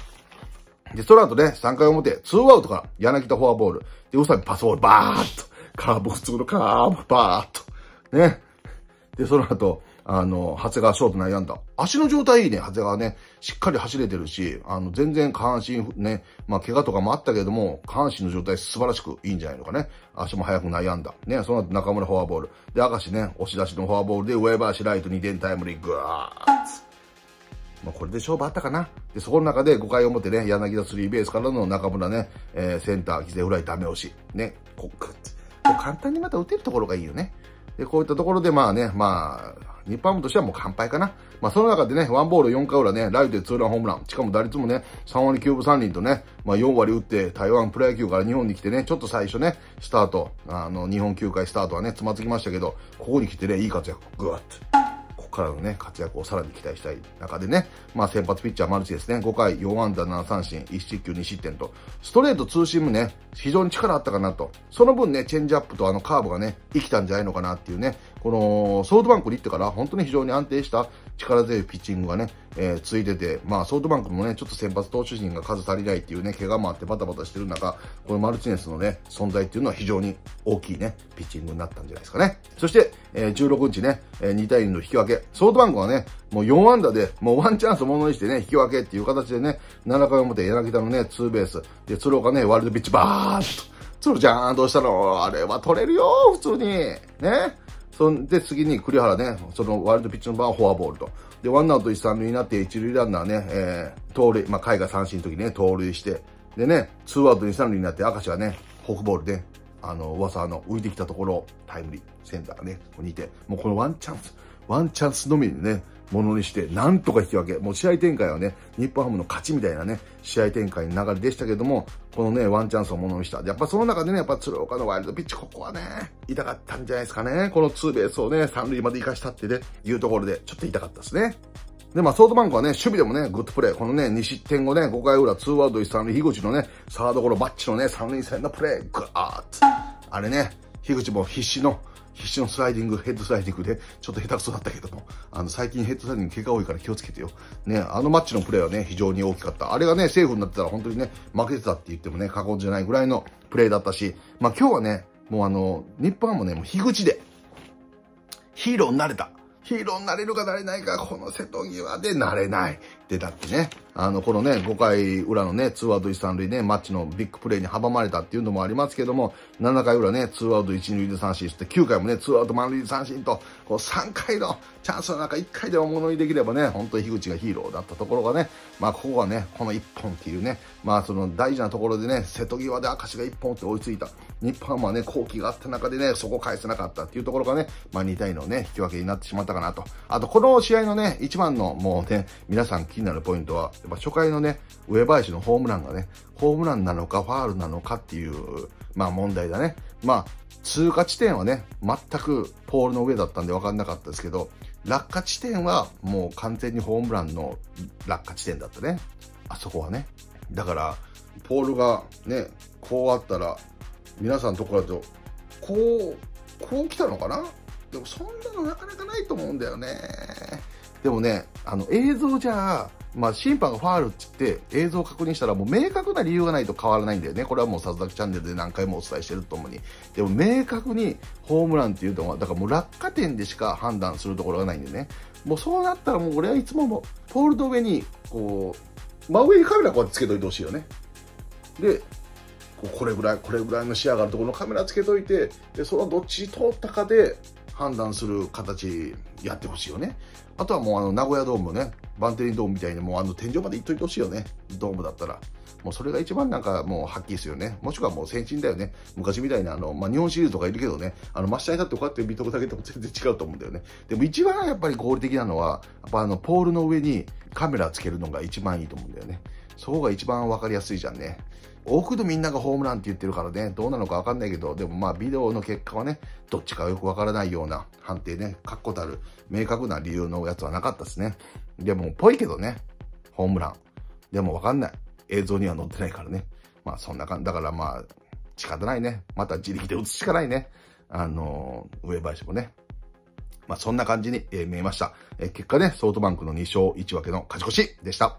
で、その後ね、さんかいおもて、ツーアウトから、柳田フォアボール。で、宇佐美パスボール、バーッと。カーブ普通のカーブ、バーッと。ね。で、その後、あの、長谷川ショート悩んだ。足の状態いいね、長谷川ね。しっかり走れてるし、あの、全然下半身ね、まあ、怪我とかもあったけども、下半身の状態素晴らしくいいんじゃないのかね。足も早く悩んだ。ね、その後中村フォアボール。で、明石ね、押し出しのフォアボールで、上林ライトにてんタイムリー、ぐわーっまあ、これで勝負あったかな。で、そこの中でごかいおもてね、柳田スリーベースからの中村ね、えー、センター、犠牲フライダメ押し。ね、こう、こう簡単にまた打てるところがいいよね。で、こういったところで、まあね、まあ、日本ハムとしてはもう完敗かな。まあ、その中でね、ワンボールよんかいうらね、ライトでツーランホームラン。しかも打率もね、さんわりきゅうぶさんりんとね、まあよんわり打って、台湾プロ野球から日本に来てね、ちょっと最初ね、スタート、あの、日本球界スタートはね、つまずきましたけど、ここに来てね、いい活躍、ぐわっと。ここからのね、活躍をさらに期待したい中でね、まあ先発ピッチャーマルチですね、ごかいよんあんだななさんしん、いちじっきゅうにしってんと、ストレートツーシームね、非常に力あったかなと。その分ね、チェンジアップとあのカーブがね、生きたんじゃないのかなっていうね、このソフトバンクに行ってから本当に非常に安定した力強いピッチングがね、えー、ついてて、まあソフトバンクもね、ちょっと先発投手陣が数足りないっていうね、怪我もあってバタバタしてる中、このマルチネスのね、存在っていうのは非常に大きいね、ピッチングになったんじゃないですかね。そして、えー、じゅうろくにちね、えー、にたいにの引き分け。ソフトバンクはね、もうよんあんだで、もうワンチャンスをものにしてね、引き分けっていう形でね、ななかいおもて柳田のね、ツーベース。で、鶴岡ね、ワイルドピッチバーッと。鶴ちゃん、どうしたの？あれは取れるよ、普通に。ね。そんで、次に栗原ね、そのワイルドピッチの番はフォアボールと。で、ワンアウト一三塁になって、一塁ランナーね、えー、盗塁、まあ、海外三振の時にね、盗塁して、でね、ツーアウト二三塁になって、明石はね、フォークボールで、あの、噂の浮いてきたところ、タイムリー、センターがね、にてん。もうこのワンチャンス、ワンチャンスのみにね、ものにして、なんとか引き分け。もう試合展開はね、日本ハムの勝ちみたいなね、試合展開の流れでしたけども、このね、ワンチャンスをものにした。やっぱその中でね、やっぱ鶴岡のワイルドピッチ、ここはね、痛かったんじゃないですかね。このツーベースをね、三塁まで生かしたってね、いうところで、ちょっと痛かったですね。で、まあ、ソフトバンクはね、守備でもね、グッドプレー。このね、にしってんをね、ごかいうら、ツーアウトいちさんるい、樋口のね、サードゴロバッチのね、三塁線のプレー、ぐわーっと。あれね、樋口も必死の、必死のスライディング、ヘッドスライディングで、ちょっと下手くそだったけども、あの、最近ヘッドスライディング怪我多いから気をつけてよ。ね、あのマッチのプレーはね、非常に大きかった。あれがね、セーフになってたら本当にね、負けてたって言ってもね、過言じゃないぐらいのプレーだったし、まあ今日はね、もうあの、日本もね、もう樋口で、ヒーローになれた。ヒーローになれるかなれないか、この瀬戸際でなれない。で、だってね、あの、このね、ごかいうらのね、ツーアウトいちさんるいね、マッチのビッグプレーに阻まれたっていうのもありますけども、ななかいうらね、ツーアウトいちにるいで三振、そしてきゅうかいもね、ツーアウトまんるいで三振と、こうさんかいのチャンスの中いっかいでもものにできればね、本当に樋口がヒーローだったところがね、まあ、ここはね、このいっぽんっていうね、まあ、その大事なところでね、瀬戸際で明石がいっぽんって追いついた。日本はね、好機があった中でね、そこを返せなかったっていうところがね、まあ、にたいのね、引き分けになってしまったかなと。あと、この試合のね、一番のもうね、皆さん気になるポイントは、やっぱ初回のね、上林のホームランがね、ホームランなのかファールなのかっていう、まあ問題だね。まあ、通過地点はね、全くポールの上だったんで分かんなかったですけど、落下地点はもう完全にホームランの落下地点だったね。あそこはね。だから、ポールがね、こうあったら、皆さんのところだと、こうこう来たのかな。でもそんなのなかなかないと思うんだよね。でもね、あの映像じゃ、まあ、審判がファールって言って映像を確認したらもう明確な理由がないと変わらないんだよね。これはもうさつざきチャンネルで何回もお伝えしているとともに、でも明確にホームランっていうのはだからもう落下点でしか判断するところがないんでね。もうそうなったらもう俺はいつももポールの上にこう真上にカメラこうやってつけといてほしいよね。でこれぐらいこれぐらいの視野があるところのカメラつけといて、でそのどっちに通ったかで判断する形やってほしいよね。あとはもうあの名古屋ドームね、バンテリンドームみたいにもうあの天井まで行っといてほしいよね。ドームだったらもうそれが一番なんかもうはっきりですよね。もしくはもう先進だよね。昔みたいなあの、まあ、日本シリーズとかいるけどね、あの真下に立ってこうやって見とくだけでも全然違うと思うんだよね。でも一番やっぱり合理的なのはやっぱあのポールの上にカメラつけるのが一番いいと思うんだよね。そこが一番分かりやすいじゃんね。多くのみんながホームランって言ってるからね、どうなのか分かんないけど、でもまあビデオの結果はね、どっちかよく分からないような判定ね、確固たる明確な理由のやつはなかったですね。でもぽいけどね、ホームランでも分かんない、映像には載ってないからね。まあそんな感じだから、まあ仕方ないね。また自力で打つしかないね、あのー、上林もね。まあそんな感じに、えー、見えました、えー、結果ね、ソフトバンクのにしょういちわけの勝ち越しでした。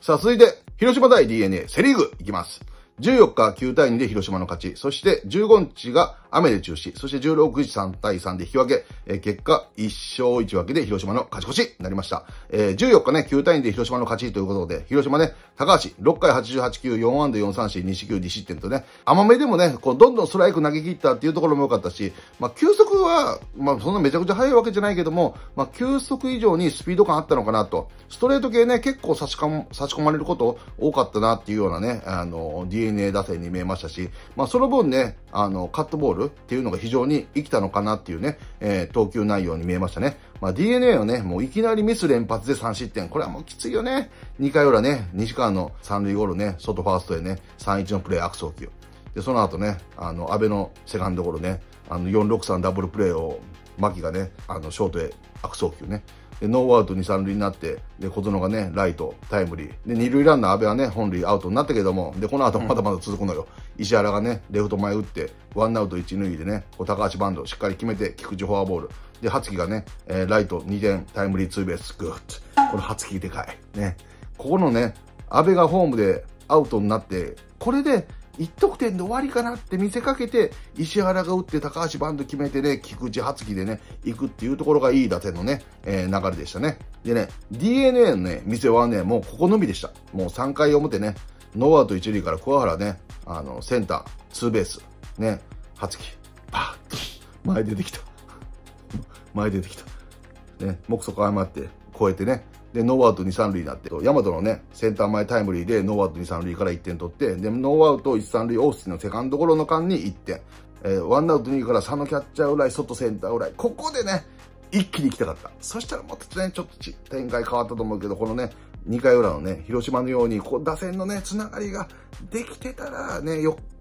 さあ続いて、広島対 DeNA セリーグいきます。じゅうよっかきゅうたいにで広島の勝ち。そしてじゅうごにちが雨で中止。そしてじゅうろくにちさんたいさんで引き分け。えー、結果いっしょういちわけで広島の勝ち越しになりました。えー、じゅうよっかね、きゅうたいにで広島の勝ちということで、広島ね、高橋ろっかいはちじゅうはちきゅう、よんあんだよんさんしにしきゅうにしってんとね、甘めでもね、こうどんどんストライク投げ切ったっていうところも良かったし、まあ球速は、まあそんなめちゃくちゃ速いわけじゃないけども、まあ球速以上にスピード感あったのかなと。ストレート系ね、結構差し込まれること多かったなっていうようなね、あの、DeNA 打線に見えましたし、まあその分ね、あの、カットボールっていうのが非常に生きたのかなっていうね、えー、投球内容に見えましたね。まあ DeNA はね、もういきなりミス連発でさんしってん。これはもうきついよね。にかい裏ね、西川の三塁ゴロね、外ファーストでね、さんたいいちのプレー悪送球。で、その後ね、あの、阿部のセカンドゴロね、あの、よんろくさんダブルプレーを、牧がね、あの、ショートへ悪送球ね。で、ノーアウトに、さんるいになって、で、小園がね、ライト、タイムリー。で、にるいランナー、阿部はね、本塁アウトになったけども、で、この後もまだまだ続くのよ。石原がね、レフト前打って、ワンアウトいちるいでね、こう高橋バンド、しっかり決めて、菊池フォアボール。で、羽月がね、えー、ライトにてん、タイムリーツーベース、グッと。この羽月でかい。ね。ここのね、阿部がホームでアウトになって、これで、いっとくてんで終わりかなって見せかけて、石原が打って高橋バンド決めてね、菊池初期でね、行くっていうところがいい打線のね、えー、流れでしたね。でね、DeNA のね、見せはね、もうここのみでした。もうさんかい表ね、ノーアウトいちるいから桑原ね、あの、センター、ツーベース、ね、初期、パーッと、前出てきた。前出てきた。ね、目測誤って、超えてね、で、ノーアウトにさんるいになって、ヤマトのね、センター前タイムリーでノーアウトにさんるいからいってん取って、で、ノーアウトいちさんるいオースティンのセカンドゴロの間にいってん。えー、ワンアウトにからさんのキャッチャーぐらい、外センターぐらい。ここでね、一気に来たかった。そしたらもっとね、ちょっと展開変わったと思うけど、このね、にかい裏のね、広島のように、こう、打線のね、つながりができてたらね、よっか、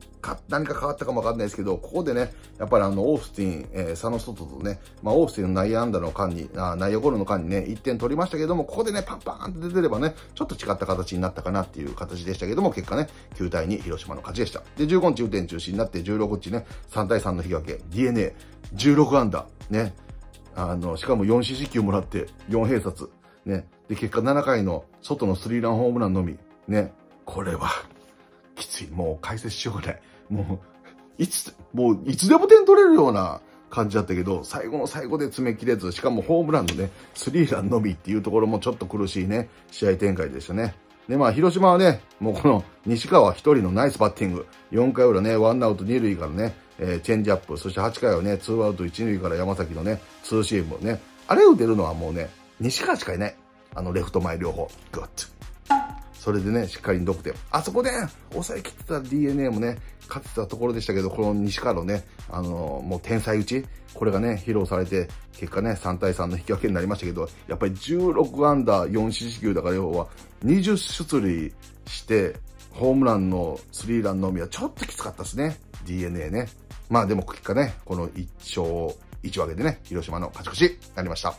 何か変わったかもわかんないですけど、ここでね、やっぱりあの、オースティン、えー、佐野外とね、まあ、オースティンの内野安打の間に、あ内野ゴロの間にね、いってん取りましたけども、ここでね、パンパーンって出てればね、ちょっと違った形になったかなっていう形でしたけども、結果ね、きゅうたいに広島の勝ちでした。で、じゅうごにち雨天中止になって、じゅうろくにちね、さんたいさんの引き分け、DeNA、じゅうろくあんだ、ね、あの、しかもよんししきゅうもらって、よんへいさつ、ね、で、結果ななかいの外のスリーランホームランのみ、ね、これは、きつい。もう解説しようがない。もう、いつ、もう、いつでも点取れるような感じだったけど、最後の最後で詰め切れず、しかもホームランのね、スリーランのみっていうところもちょっと苦しいね、試合展開でしたね。で、まあ、広島はね、もうこの、西川一人のナイスバッティング。よんかい裏ね、ワンアウトにるいからね、えー、チェンジアップ。そしてはっかいはね、ツーアウトいちるいから山崎のね、ツーシームをね、あれを出るのはもうね、西川しかいない。あの、レフト前両方。グッと。それでね、しっかりにどくてん。あそこで、抑え切ってた DeNA もね、勝ってたところでしたけど、この西川のね、あのー、もう天才打ち、これがね、披露されて、結果ね、さんたいさんの引き分けになりましたけど、やっぱりじゅうろくあんだよんししきゅうだから、要は、にじゅうしゅつりいして、ホームランのスリーランのみはちょっときつかったですね。DeNA ね。まあでも結果ね、このいっしょういちわけでね、広島の勝ち越しになりました。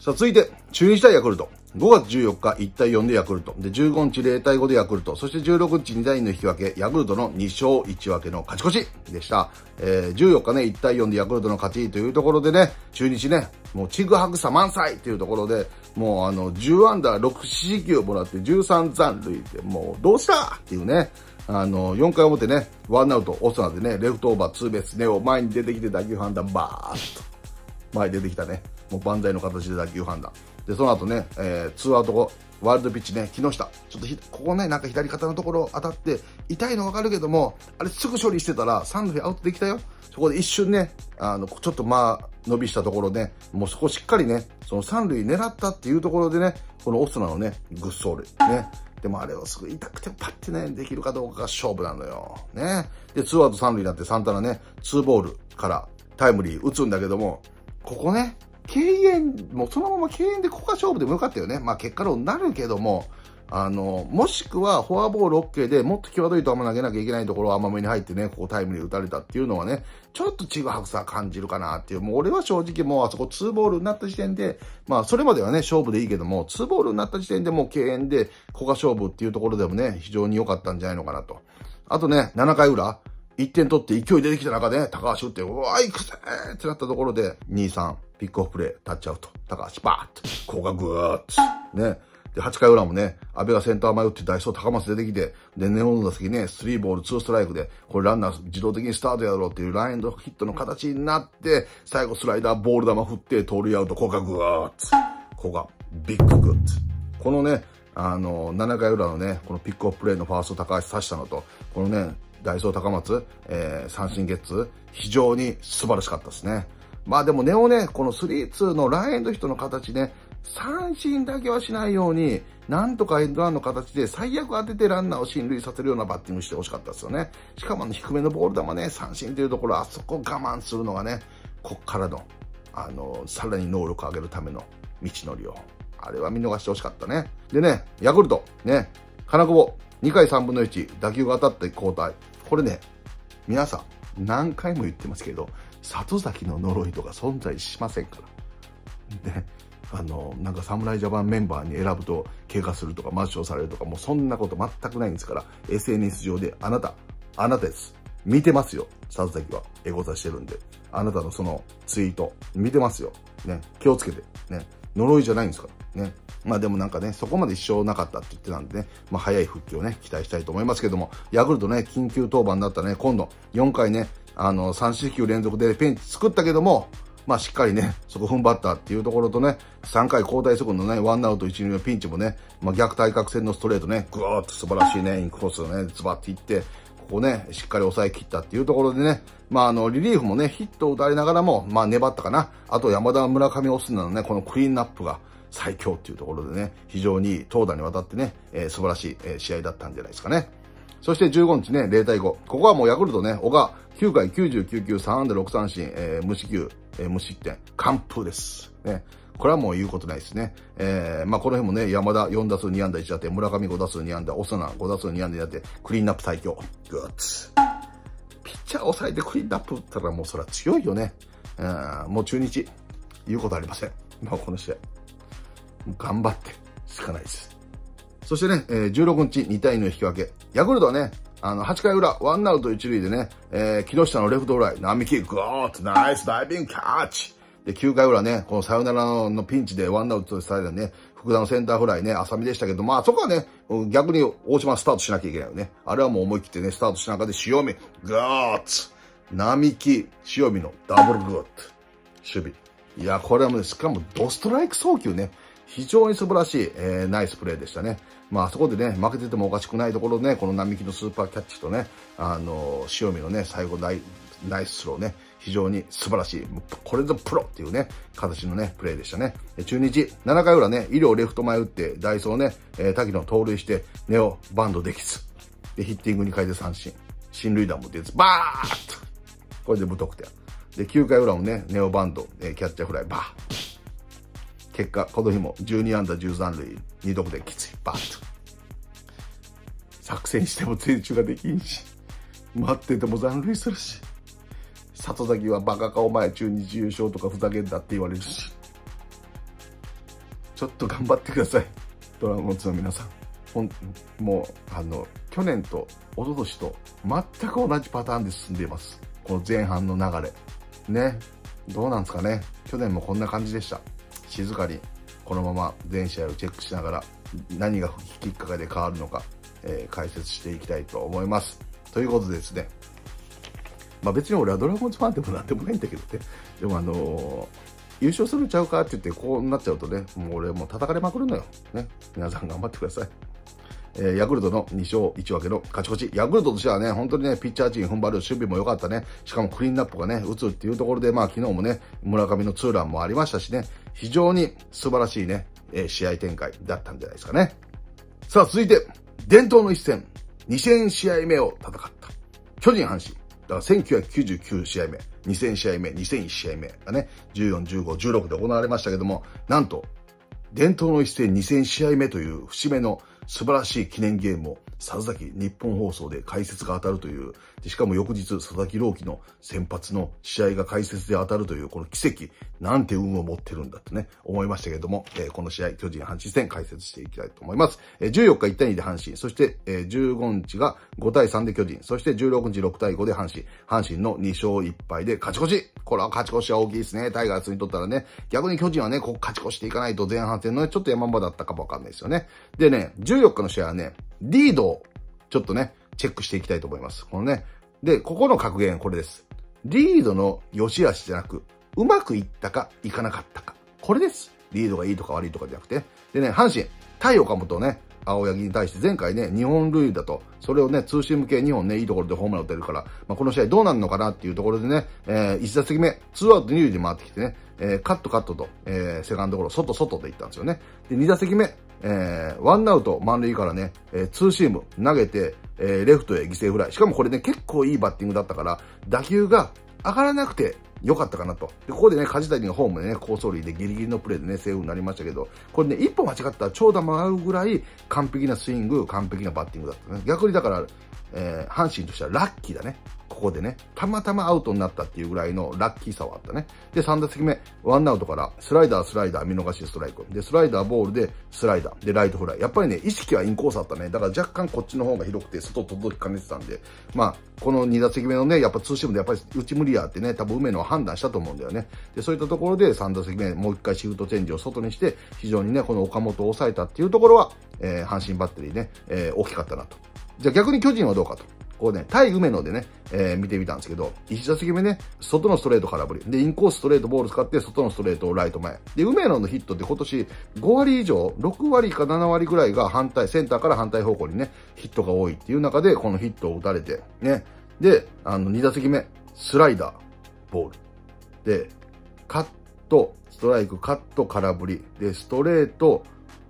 さあ続いて、中日対ヤクルト。ごがつじゅうよっかいちたいよんでヤクルト。で、じゅうごにちゼロたいごでヤクルト。そしてじゅうろくにちにたいにの引き分け、ヤクルトのにしょういちぶんけの勝ち越しでした。えー、じゅうよっかね、いちたいよんでヤクルトの勝ちというところでね、中日ね、もうちぐはぐさ満載というところで、もうあの、じゅうアンダーろくしきゅうもらってじゅうさんざんるいって、もうどうしたっていうね、あの、よんかい表ね、ワンアウト、オスナでね、レフトオーバー、ツーベース、ネオ、前に出てきて打球判断、バーッと。前に出てきたね、もう万歳の形で打球判断。で、その後ね、えー、ツーアウト後、ワイルドピッチね、木下。ちょっとひ、ここね、なんか左肩のところ当たって、痛いのわかるけども、あれすぐ処理してたら、サンドフィアウトできたよ。そこで一瞬ね、あの、ちょっとまあ、伸びしたところね、もうそこしっかりね、その三塁狙ったっていうところでね、このオスナのね、グッソール。ね。でもあれをすぐ痛くてパッてね、できるかどうかが勝負なのよ。ね。で、ツーアウト三塁になって、サンタナね、ツーボールからタイムリー打つんだけども、ここね、敬遠、もうそのまま敬遠でここが勝負でもよかったよね。まあ結果論になるけども、あの、もしくはフォアボール オーケー でもっと際どい球投げなきゃいけないところを甘めに入ってね、ここタイムリー打たれたっていうのはね、ちょっとちぐはぐさ感じるかなっていう。もう俺は正直もうあそこツーボールになった時点で、まあそれまではね、勝負でいいけども、ツーボールになった時点でもう敬遠でここが勝負っていうところでもね、非常に良かったんじゃないのかなと。あとね、ななかいうら。いってん取って勢い出てきた中で、高橋打って、うわー、いくぜーってなったところで、にたいさん、ピックオフプレー、タッチアウト。高橋、パーッと。ここがぐーっと。ね。で、はちかいうらもね、安倍がセンター前打ってダイソー高松出てきて、で、ネオの打席ね、スリーボールツーストライクで、これランナー自動的にスタートやろうっていうラインドヒットの形になって、最後スライダー、ボール球振って、盗塁アウト、ここがぐーっと。ここがビッググッド。このね、あの、ななかいうらのね、このピックオフプレーのファースト高橋刺したのと、このね、ダイソー高松、えー、三振ゲッツ、非常に素晴らしかったですね。まあでもネオね、この スリーツー のランエンドヒットの形ね、三振だけはしないように、なんとかエンドランの形で最悪当ててランナーを進塁させるようなバッティングしてほしかったですよね。しかもあの低めのボール球ね、三振というところ、あそこ我慢するのがね、こっからの、あの、さらに能力を上げるための道のりを。あれは見逃してほしかったね。でね、ヤクルト、ね、金久保、にかいさんぶんのいち、打球が当たって交代。これね、皆さん、何回も言ってますけど、里崎の呪いとか存在しませんから。ね。あの、なんか侍ジャパンメンバーに選ぶと、怪我するとか、抹消されるとか、もうそんなこと全くないんですから、エスエヌエス 上で、あなた、あなたです。見てますよ。里崎は、エゴサしてるんで。あなたのそのツイート、見てますよ。ね。気をつけて。ね。呪いじゃないんですから。ね。まあでもなんかね、そこまで一生なかったって言ってたんでね、まあ早い復帰をね、期待したいと思いますけども、ヤクルトね、緊急登板になったね、今度よんかいね、あの、さんしきゅうれんぞくでペンチ作ったけども、まあしっかりね、そこ踏ん張ったっていうところとね、さんかい交代速のね、ワンアウト一塁のピンチもね、まあ逆対角線のストレートね、ぐーっと素晴らしいね、インコースをね、ズバッていって、ここね、しっかり抑え切ったっていうところでね、まああの、リリーフもね、ヒットを打たれながらも、まあ粘ったかな。あと山田村上オスナのね、このクリーンナップが、最強っていうところでね、非常に投打にわたってね、えー、素晴らしい、えー、試合だったんじゃないですかね。そしてじゅうごにちね、ゼロたいご。ここはもうヤクルトね、小川、きゅうかいきゅうじゅうきゅうきゅう、さんあんだろくさんしん、えー、無四球、えー、無失点、完封です。ね。これはもう言うことないですね。えー、まあこの辺もね、山田よんだすうにあんだいちだてん、村上ごだすうにあんだ、オスナごだすうにあんだいだてん、クリーンナップ最強。グッツ。ピッチャー抑えてクリーンナップ打ったらもうそれは強いよね。うん、もう中日、言うことありません。まあこの試合。頑張ってしかないです。そしてね、えー、じゅうろくにちにたいにの引き分け。ヤクルトはね、あの、はちかいうら、ワンアウトいちるいでね、えー、木下のレフトフライ、並木、グーッと、ナイスダイビングキャッチ。で、きゅうかいうらね、このサヨナラのピンチでワンアウトとされたね、福田のセンターフライね、浅見でしたけど、まあそこはね、逆に大島スタートしなきゃいけないよね。あれはもう思い切ってね、スタートしながらで、塩見、グーッと、並木、塩見のダブルグッド、守備。いや、これはもう、しかもドストライク送球ね。非常に素晴らしい、えー、ナイスプレーでしたね。まあそこでね、負けててもおかしくないところでね、この並木のスーパーキャッチとね、あのー、塩見のね、最後ナイ、ナイススローね、非常に素晴らしい、これぞプロっていうね、形のね、プレーでしたね。中日、ななかいうらね、医療レフト前打って、ダイソーね、えー、滝野盗塁して、ネオバンドできず。で、ヒッティングに変えて三振。進塁打も出ず、バーッとこれで無得点。で、きゅうかいうらもね、ネオバンド、えー、キャッチャーフライ、バーッ結果、この日もじゅうにあんだじゅうさんるい、にどくできつい、バーッと。作戦しても全中ができんし、待ってても残塁するし、里崎はバカかお前中日優勝とかふざけんだって言われるし、ちょっと頑張ってください、ドラゴンズの皆さん。ほんもうあの去年と一昨年と全く同じパターンで進んでいます、この前半の流れね。どうなんですかね、去年もこんな感じでした。静かにこのまま全試合をチェックしながら何がきっかけで変わるのか、えー、解説していきたいと思います。ということでですね、まあ、別に俺はドラゴンズファンでもなんでもないんだけどね、でもあのー、優勝するんちゃうかって言ってこうなっちゃうとね、もう俺もう叩かれまくるのよ、ね。皆さん頑張ってください。えー、ヤクルトのにしょういちぶけの勝ち越し。ヤクルトとしてはね、本当にね、ピッチャー陣踏ん張る、守備も良かったね。しかもクリーンアップがね、打つっていうところで、まあ昨日もね、村上のツーランもありましたしね、非常に素晴らしいね、えー、試合展開だったんじゃないですかね。さあ続いて、伝統の一戦、にせんしあいめを戦った。巨人阪神。だからせんきゅうひゃくきゅうじゅうきゅうしあいめ、にせんしあいめ、にせんいちしあいめがね、じゅうよん、じゅうご、じゅうろくで行われましたけども、なんと、伝統の一戦にせんしあいめという節目の素晴らしい記念ゲームを佐々木日本放送で解説が当たるという、しかも翌日佐々木朗希の先発の試合が解説で当たるという、この奇跡、なんて運を持ってるんだとね、思いましたけれども、えー、この試合、巨人・阪神戦解説していきたいと思います。えー、じゅうよっかいちたいにで阪神、そして、えー、じゅうごにちがごたいさんで巨人、そしてじゅうろくにちろくたいごで阪神、阪神のにしょういっぱいで勝ち越し。これは勝ち越しは大きいですね。タイガースにとったらね、逆に巨人はね、こう勝ち越していかないと前半戦のね、ちょっと山場だったかもわかんないですよね。でね、じゅうよっかの試合はね、リードをちょっとね、チェックしていきたいと思います。このね、で、ここの格言これです。リードの良し悪しじゃなく、うまくいったか、いかなかったか。これです。リードがいいとか悪いとかじゃなくて。でね、阪神、対岡本をね、青柳に対して前回ね、にほんるいだと、それをね、ツーシーム系にほんね、いいところでホームラン打てるから、まあ、この試合どうなるのかなっていうところでね、えー、いちだせきめ、ツーアウトにるいで回ってきてね、えー、カットカットと、えー、セカンドゴロ、外外でいったんですよね。で、にだせきめ、えー、ワンアウト満塁からね、えー、ツーシーム投げて、えー、レフトへ犠牲フライ。しかもこれね、結構いいバッティングだったから、打球が上がらなくて良かったかなと。で、ここでね、梶谷がホームでね、好走塁でギリギリのプレーでね、セーフになりましたけど、これね、一歩間違ったら長打も合うぐらい完璧なスイング、完璧なバッティングだったね。逆にだから、えー、阪神としてはラッキーだね。ここでね、たまたまアウトになったっていうぐらいのラッキーさはあったね。で、さんだせきめ、ワンアウトから、スライダー、スライダー、見逃しストライク。で、スライダー、ボールで、スライダー。で、ライトフライ。やっぱりね、意識はインコースだったね。だから若干こっちの方が広くて、外届きかねてたんで、まあ、このにだせきめのね、やっぱツーシームでやっぱり打ち無理やってね、多分梅野は判断したと思うんだよね。で、そういったところでさんだせきめ、もう一回シフトチェンジを外にして、非常にね、この岡本を抑えたっていうところは、えー、阪神バッテリーね、えー、大きかったなと。じゃあ逆に巨人はどうかと。こうね、対梅野でね、えー、見てみたんですけど、いちだせきめね、外のストレート空振り。で、インコースストレートボール使って、外のストレートをライト前。で、梅野のヒットって今年ごわりいじょう、ろくわりかななわりぐらいが反対、センターから反対方向にね、ヒットが多いっていう中で、このヒットを打たれて、ね。で、あの、にだせきめ、スライダー、ボール。で、カット、ストライク、カット、空振り。で、ストレート、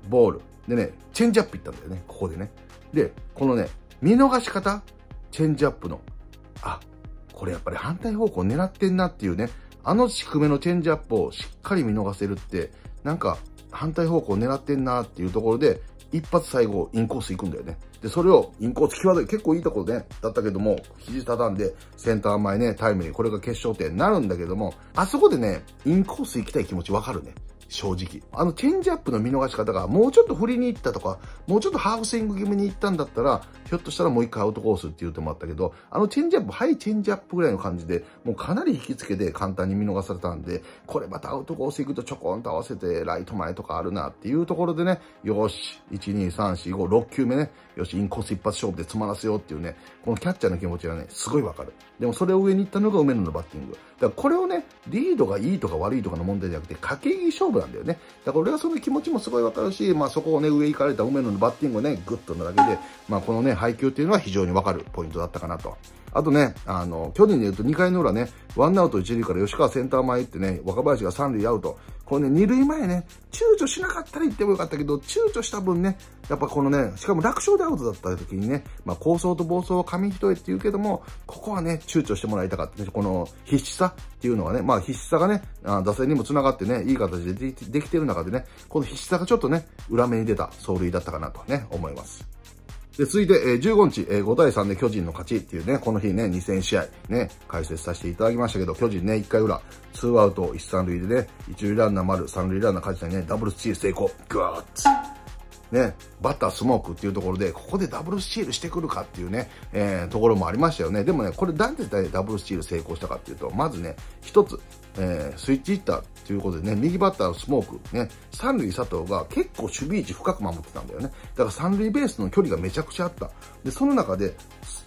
ボール。でね、チェンジアップいったんだよね、ここでね。で、このね、見逃し方、チェンジアップの、あ、これやっぱり反対方向狙ってんなっていうね、あの低めのチェンジアップをしっかり見逃せるって、なんか反対方向狙ってんなっていうところで、一発最後インコース行くんだよね。で、それをインコース際どい、結構いいところね、だったけども、肘畳んで、センター前ね、タイムリー、これが決勝点になるんだけども、あそこでね、インコース行きたい気持ちわかるね。正直。あの、チェンジアップの見逃し方が、もうちょっと振りに行ったとか、もうちょっとハーフスイング気味に行ったんだったら、ひょっとしたらもう一回アウトコースっていう手もあったけど、あのチェンジアップ、ハイチェンジアップぐらいの感じで、もうかなり引きつけて簡単に見逃されたんで、これまたアウトコース行くとちょこんと合わせて、ライト前とかあるなっていうところでね、よし、いち、に、さん、よん、ご、ろっきゅうめね、よし、インコース一発勝負で詰まらせようっていうね、このキャッチャーの気持ちがね、すごいわかる。でもそれを上に行ったのが梅野のバッティング。だからこれをね、リードがいいとか悪いとかの問題じゃなくて、掛け勝負なんだよね。だから俺はその気持ちもすごいわかるし、まあそこをね、上行かれた梅野のバッティングをね、グッとなだけで、まあこのね、配球っていうのは非常にわかるポイントだったかなと。あとね、あの、巨人で言うとにかいの裏ね、ワンアウトいちるいから吉川センター前行ってね、若林がさんるいアウト。このね、にるいまえね、躊躇しなかったら行ってもよかったけど、躊躇した分ね、やっぱこのね、しかも楽勝でアウトだった時にね、まあ構想と暴走は紙一重って言うけども、ここはね、躊躇してもらいたかった、ね。この必死さっていうのはね、まあ必死さがね、打線にも繋がってね、いい形ででき、できてる中でね、この必死さがちょっとね、裏目に出た走塁だったかなとね、思います。で、続いて、えー、じゅうごにち、えー、ごたいさんで巨人の勝ちっていうね、この日ね、にせんしあい、ね、解説させていただきましたけど、巨人ね、いっかいうら、ツーアウト、いち、さんるいでね、いちるいランナー丸、さんるいランナー梶谷ね、ダブルスチール成功。グワーッツ。ね、バッタースモークっていうところで、ここでダブルスチールしてくるかっていうね、えー、ところもありましたよね。でもね、これなんでダブルスチール成功したかっていうと、まずね、一つ、えー、スイッチヒッターということでね、右バッターのスモーク、ね、三塁佐藤が結構守備位置深く守ってたんだよね。だから三塁ベースの距離がめちゃくちゃあった。で、その中で、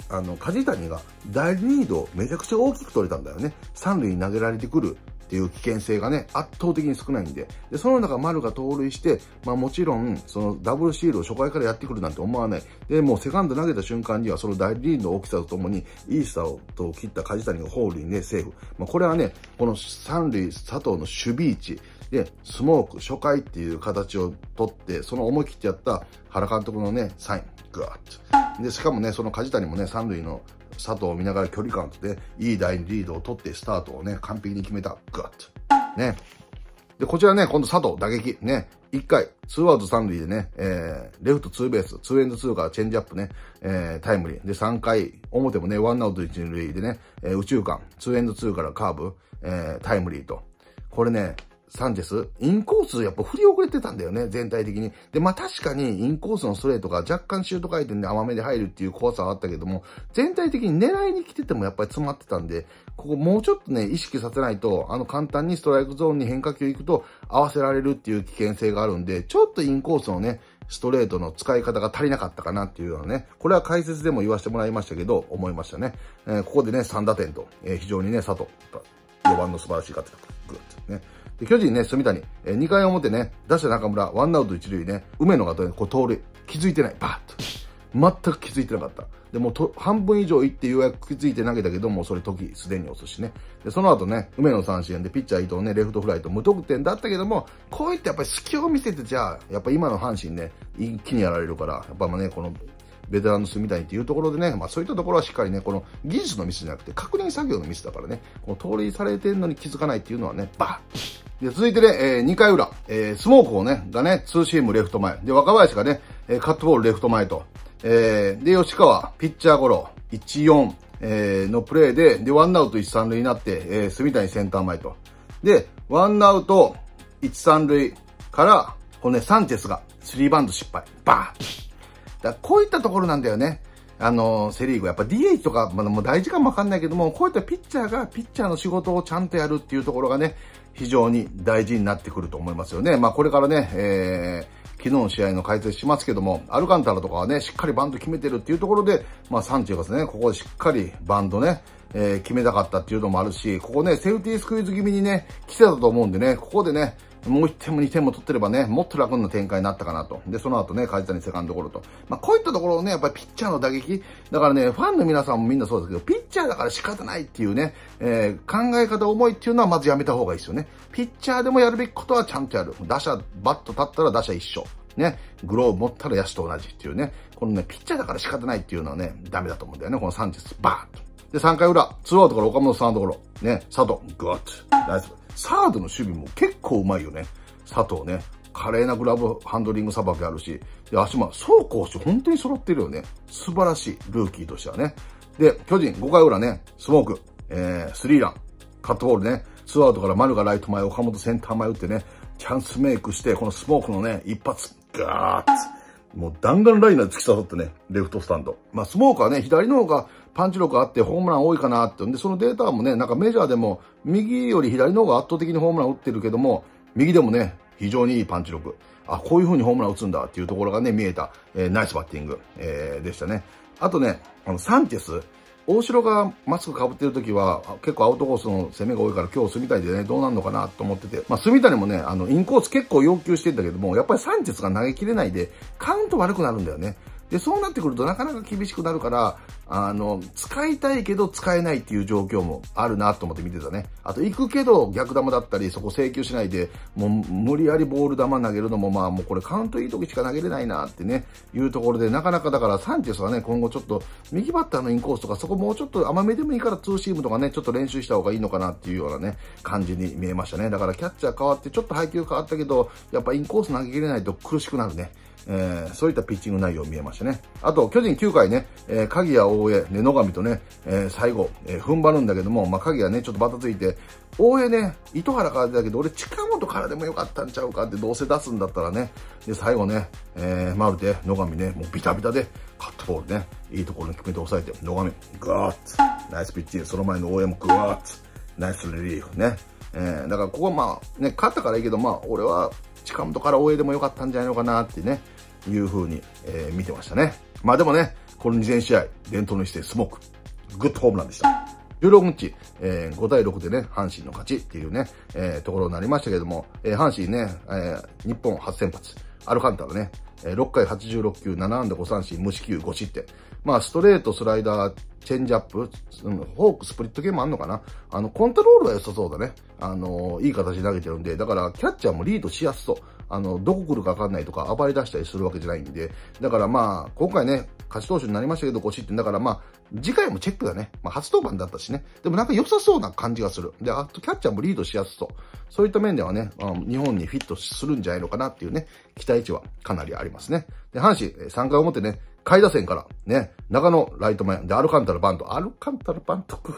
あの、梶谷が第二リードをめちゃくちゃ大きく取れたんだよね。三塁に投げられてくるっていう危険性がね、圧倒的に少ないんで。で、その中丸が盗塁して、まあもちろん、そのダブルシールを初回からやってくるなんて思わない。で、もうセカンド投げた瞬間には、その第二リードの大きさとともに、イースターと切った梶谷がホールにね、セーフ。まあこれはね、この三塁佐藤の守備ビーチでスモーク初回っていう形を取って、その思い切ってやった原監督のねサイングワッとで、しかもねその梶谷もね三塁の佐藤を見ながら距離感で、ね、いい第二リードを取ってスタートをね完璧に決めたグワッとね。でこちらね今度佐藤打撃ね、いっかいツーアウト、さんるいでね、えー、レフトツーベース、ツーエンドツーからチェンジアップね、えー、タイムリー。で、さんかいおもてもね、ワンアウト、いちるいでね、えー、右中間、ツーエンドツーからカーブ、えー、タイムリーと。これね、サンチェス、インコースやっぱ振り遅れてたんだよね、全体的に。で、まあ確かにインコースのストレートが若干シュート回転で甘めで入るっていう怖さはあったけども、全体的に狙いに来ててもやっぱり詰まってたんで、ここもうちょっとね、意識させないと、あの簡単にストライクゾーンに変化球行くと合わせられるっていう危険性があるんで、ちょっとインコースのね、ストレートの使い方が足りなかったかなっていうのはね、これは解説でも言わせてもらいましたけど、思いましたね。えー、ここでね、さんだてんと、えー、非常にね、佐藤、よんばんの素晴らしい活躍。グッね。で、巨人ね、隅谷、えー、にかいおもてね、出した中村、ワンアウト、いちるいね、梅野がとね、こう、盗塁。気づいてない。バーッと。全く気づいてなかった。で、もうと、半分以上いってようやく気づいて投げたけど、もうそれ時、すでに遅しね。で、その後ね、梅野三振で、ピッチャー伊藤ね、レフトフライと無得点だったけども、こういったやっぱり隙を見せて、じゃあ、やっぱ今の阪神ね、一気にやられるから、やっぱまあね、この、ベテランの隅谷っていうところでね、まあそういったところはしっかりね、この技術のミスじゃなくて確認作業のミスだからね、この盗塁されてるのに気づかないっていうのはね、バーッ。で、続いてね、えー、にかいうら、えー、スモークをね、がね、ツーシームレフト前。で、若林がね、カットボールレフト前と。えー、で、吉川、ピッチャーゴロ、いち、よん、えー、のプレーで、で、ワンアウト、いち、さんるいになって、えー、隅谷センター前と。で、ワンアウト、いち、さんるいから、このね、サンチェスが、スリーバント失敗。バーッ。だこういったところなんだよね。あのー、セリーグ。やっぱ ディーエイチ とか、まだもう大事かもわかんないけども、こういったピッチャーがピッチャーの仕事をちゃんとやるっていうところがね、非常に大事になってくると思いますよね。まあこれからね、えー、昨日の試合の解説しますけども、アルカンタラとかはね、しっかりバント決めてるっていうところで、まあサンチェスがね、ここでしっかりバントね、えー、決めたかったっていうのもあるし、ここね、セーフティースクイズ気味にね、来てたと思うんでね、ここでね、もういってんもにてんも取ってればね、もっと楽な展開になったかなと。で、その後ね、梶谷セカンドゴロと。まあ、こういったところをね、やっぱりピッチャーの打撃。だからね、ファンの皆さんもみんなそうですけど、ピッチャーだから仕方ないっていうね、えー、考え方思いっていうのはまずやめた方がいいですよね。ピッチャーでもやるべきことはちゃんとやる。打者、バット立ったら打者一緒。ね、グローブ持ったら野手と同じっていうね、このね、ピッチャーだから仕方ないっていうのはね、ダメだと思うんだよね。このサンチェス、バーンと。で、さんかいうら、ツーアウトから岡本さんのところ、ね、佐藤、グワッと。ナイス。サードの守備も結構うまいよね。佐藤ね。華麗なグラブハンドリングさばきあるし、で、足も、走攻守本当に揃ってるよね。素晴らしい。ルーキーとしてはね。で、巨人ごかいうらね、スモーク、えー、スリーラン、カットボールね、ツーアウトから丸がライト前、岡本センター前打ってね、チャンスメイクして、このスモークのね、一発、ガーッツ。もう弾丸ライナーで突き刺さってね、レフトスタンド。まあ、スモークはね、左の方がパンチ力あってホームラン多いかなって。んで、そのデータもね、なんかメジャーでも、右より左の方が圧倒的にホームラン打ってるけども、右でもね、非常にいいパンチ力。あ、こういう風にホームラン打つんだっていうところがね、見えた、えー、ナイスバッティング、えー、でしたね。あとね、あの、サンチェス。大城がマスク被ってる時は結構アウトコースの攻めが多いから今日住谷でねどうなるのかなと思ってて、まあ住谷もねあのインコース結構要求してんだけどもやっぱりサンチェスが投げきれないでカウント悪くなるんだよね。で、そうなってくるとなかなか厳しくなるから、あの、使いたいけど使えないっていう状況もあるなと思って見てたね。あと、行くけど逆球だったり、そこ請求しないで、もう無理やりボール球投げるのも、まあもうこれカウントいい時しか投げれないなってね、いうところで、なかなかだからサンチェスはね、今後ちょっと右バッターのインコースとか、そこもうちょっと甘めでもいいからツーシームとかね、ちょっと練習した方がいいのかなっていうようなね、感じに見えましたね。だからキャッチャー変わって、ちょっと配球変わったけど、やっぱインコース投げきれないと苦しくなるね。えー、そういったピッチング内容見えました。したね。あと、巨人きゅうかいね、えー、鍵谷、大江、ね、野上とね、えー、最後、えー、踏ん張るんだけども、まあ、鍵谷ね、ちょっとバタついて、大江ね、糸原からだけど、俺、近本からでもよかったんちゃうかって、どうせ出すんだったらね、で、最後ね、えー、マルテ、野上ね、もうビタビタで、カットボールね、いいところに決めて抑えて、野上、ガーッツ、ナイスピッチ、その前の大江もグワーッツ、ナイスリリーフね。えー、だから、ここはまあ、ね、勝ったからいいけど、まあ、俺は、近本から大江でもよかったんじゃないのかなってね、いう風に、えー、見てましたね。まあでもね、このにせん試合、伝統の一戦スモーク、グッドホームランでした。じゅうろくにち、えー、ごたいろくでね、阪神の勝ちっていうね、えー、ところになりましたけども、えー、阪神ね、えー、日本初先発、アルカンタラね、えー、ろっかいはちじゅうろっきゅう、ななあんだごさんしん、無四球ごしってん。まあ、ストレート、スライダー、チェンジアップ、フォーク、スプリット系もあんのかな。あの、コントロールは良さそうだね。あの、いい形で投げてるんで、だから、キャッチャーもリードしやすそう。あの、どこ来るか分かんないとか、暴れ出したりするわけじゃないんで、だからまあ、今回ね、勝ち投手になりましたけど、ごしってん。だからまあ、次回もチェックだね。まあ、初登板だったしね。でもなんか良さそうな感じがする。で、あと、キャッチャーもリードしやすそう。そういった面ではね、日本にフィットするんじゃないのかなっていうね、期待値はかなりありますね。で、阪神、さんかい表ね、下位打線から、ね、中野ライト前、で、アルカンタラバント、アルカンタラバントく、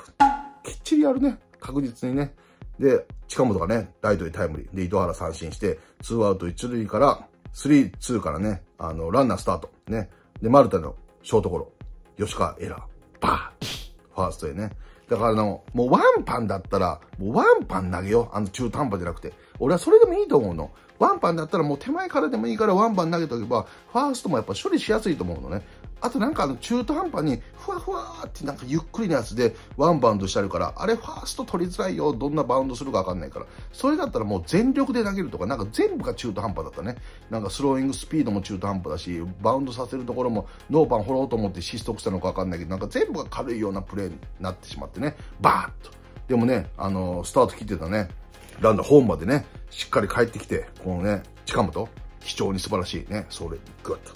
きっちりやるね。確実にね。で、近本がね、ライトでタイムリー。で、糸原三振して、ツーアウトいちるいから、スリーツーからね、あの、ランナースタート。ね。で、丸田のショートゴロ。吉川エラー。バーンファーストへね。だからあの、もうワンパンだったら、もうワンパン投げよう。あの、中途半端じゃなくて。俺はそれでもいいと思うの。ワンパンだったらもう手前からでもいいからワンパン投げておけば、ファーストもやっぱ処理しやすいと思うのね。あとなんかあの中途半端にふわふわってなんかゆっくりなやつでワンバウンドしてあるから、あれファースト取りづらいよ。どんなバウンドするかわかんないから。それだったらもう全力で投げるとか、なんか全部が中途半端だったね。なんかスローイングスピードも中途半端だし、バウンドさせるところもノーパン掘ろうと思って失速したのかわかんないけど、なんか全部が軽いようなプレーになってしまってね。バーッと。でもね、あのー、スタート切ってたね。ランナーホームまでね、しっかり帰ってきて、このね、近本、非常に素晴らしいね。それ、グッと。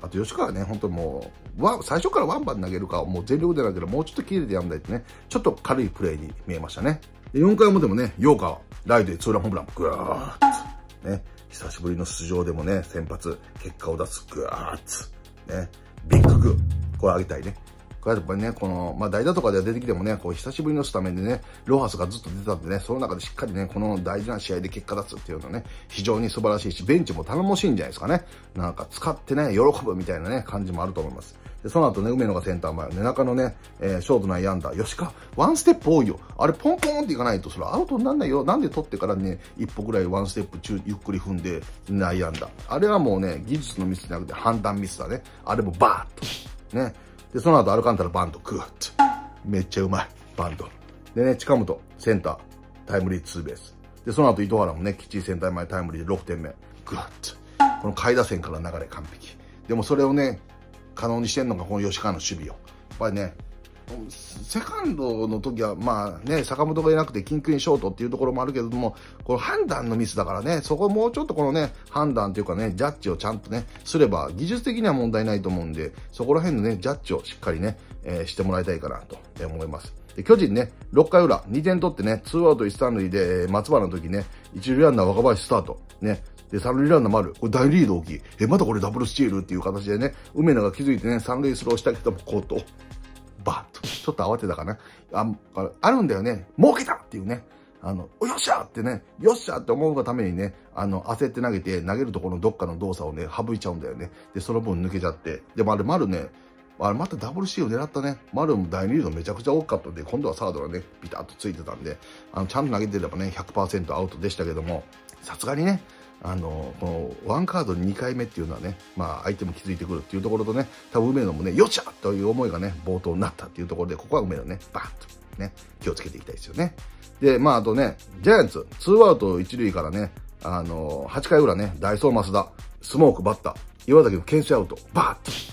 あと、吉川ね、本当もう、わ、最初からワンバン投げるか、もう全力で投げる、もうちょっと切れてやんないとね、ちょっと軽いプレーに見えましたね。でよんかい表もね、陽川、ライトでツーランホームラン、ぐわーっね、久しぶりの出場でもね、先発、結果を出す、ぐわーっね、ビッググー、これあげたいね。これやっぱりね、この、まあ、代打とかでは出てきてもね、こう、久しぶりのスタメンでね、ロハスがずっと出てたんでね、その中でしっかりね、この大事な試合で結果出すっていうのはね、非常に素晴らしいし、ベンチも頼もしいんじゃないですかね。なんか、使ってね、喜ぶみたいなね、感じもあると思います。で、その後ね、梅野がセンター前、ね、中野ね、えー、ショート内安打、吉川、ワンステップ多いよ。あれ、ポンポンっていかないと、それアウトにならないよ。なんで取ってからね、一歩ぐらいワンステップ中、ゆっくり踏んで、内安打。あれはもうね、技術のミスじゃなくて、判断ミスだね。あれもバーッと。ね。で、その後、アルカンタラバント、グーッと。めっちゃうまい、バント。でね、近本、センター、タイムリーツーベース。で、その後、糸原もね、きっちりセンター前タイムリーでろくてんめ、グーッと。この下位打線から流れ完璧。でも、それをね、可能にしてんのが、この吉川の守備を。やっぱりね、セカンドの時は、まあね、坂本がいなくて緊急にショートっていうところもあるけれども、この判断のミスだからね、そこをもうちょっとこのね、判断というかね、ジャッジをちゃんとね、すれば、技術的には問題ないと思うんで、そこら辺のね、ジャッジをしっかりね、えー、してもらいたいかなと思います。で、巨人ね、ろっかいうら、にてん取ってね、ツーアウトいちさんるいで、松原の時ね、いちるいランナー若林スタート、ね、で、三塁ランナー丸。これ大リード大きい。え、またこれダブルスチールっていう形でね、梅野が気づいてね、三塁スローしたけども、コート。バーッと。ちょっと慌てたかな。あ、あるんだよね。儲けたっていうね。あの、よっしゃーってね、よっしゃーって思うがためにね、あの、焦って投げて、投げるところのどっかの動作をね、省いちゃうんだよね。で、その分抜けちゃって。でもあれ、丸ね、あれまたダブル C を狙ったね。丸も第二リードめちゃくちゃ多かったんで、今度はサードがね、ビタッとついてたんで、あの、ちゃんと投げてればね、ひゃくパーセント アウトでしたけども、さすがにね、あの、この、ワンカードにかいめっていうのはね、まあ、相手も気づいてくるっていうところとね、多分梅野もね、よっしゃという思いがね、冒頭になったっていうところで、ここは梅野ね、バーッとね、気をつけていきたいですよね。で、まあ、あとね、ジャイアンツ、ツーアウトいちるいからね、あの、はちかいうらね、ダイソー増田、スモークバッター、岩崎の牽制アウト、バーッ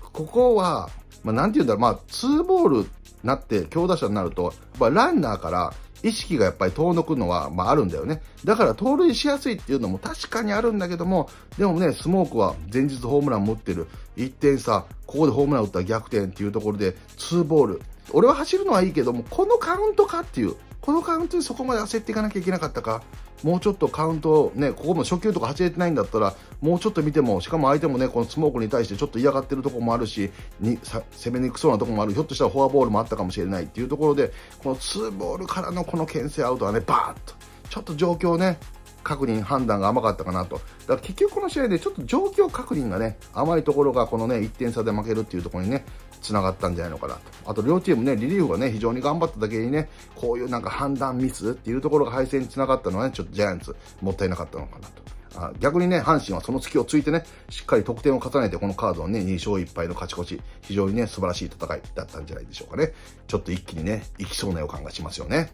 と。ここは、まあ、なんて言うんだろう、まあ、ツーボールなって、強打者になると、やっぱランナーから、意識がやっぱり遠のくのは、まああるんだよね。だから盗塁しやすいっていうのも確かにあるんだけども、でもね、スモークは前日ホームラン持ってる。いってんさ、ここでホームラン打ったら逆転っていうところで、ツーボール。俺は走るのはいいけども、このカウントかっていう。このカウントでそこまで焦っていかなきゃいけなかったか、もうちょっとカウント、ね、ここも初球とか走れてないんだったらもうちょっと見ても、しかも相手も、ね、このスモークに対してちょっと嫌がってるところもあるしにさ攻めにくそうなところもある、ひょっとしたらフォアボールもあったかもしれないっていうところで、このツーボールからのこの牽制アウトは、ね、バーッとちょっと状況を、ね、確認、判断が甘かったかなと。だから結局、この試合でちょっと状況確認が、ね、甘いところがこの、ね、いってん差で負けるっていうところにねつながったんじゃないのかなと。あと両チームねリリーフがね非常に頑張っただけにね、こういうなんか判断ミスっていうところが敗戦につながったのはねちょっとジャイアンツもったいなかったのかなと。あ、逆にね阪神はその隙をついてねしっかり得点を重ねて、このカードをねにしょういっぱいの勝ち越し、非常にね素晴らしい戦いだったんじゃないでしょうかね。ちょっと一気にねいきそうな予感がしますよね。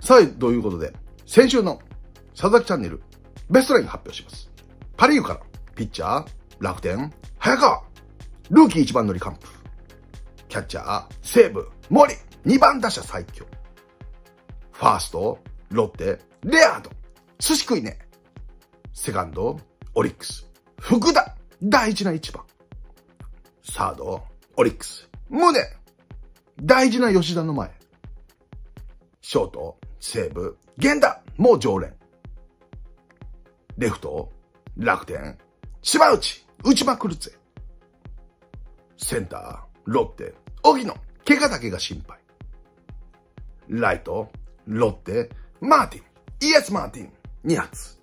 さあということで先週の佐々木チャンネルベストライン発表します。パ・リーグからピッチャー楽天早川、ルーキーいちばん乗り完封、キャッチャー西武森、にばん打者最強、ファーストロッテレアード寿司食いね、セカンドオリックス福田大事な一番、サードオリックス宗大事な吉田の前、ショート西武源田もう常連、レフト楽天島内打ちまくるぜ、センターロッテ荻野怪我だけが心配、ライトロッテマーティンイエスマーティンにはつ、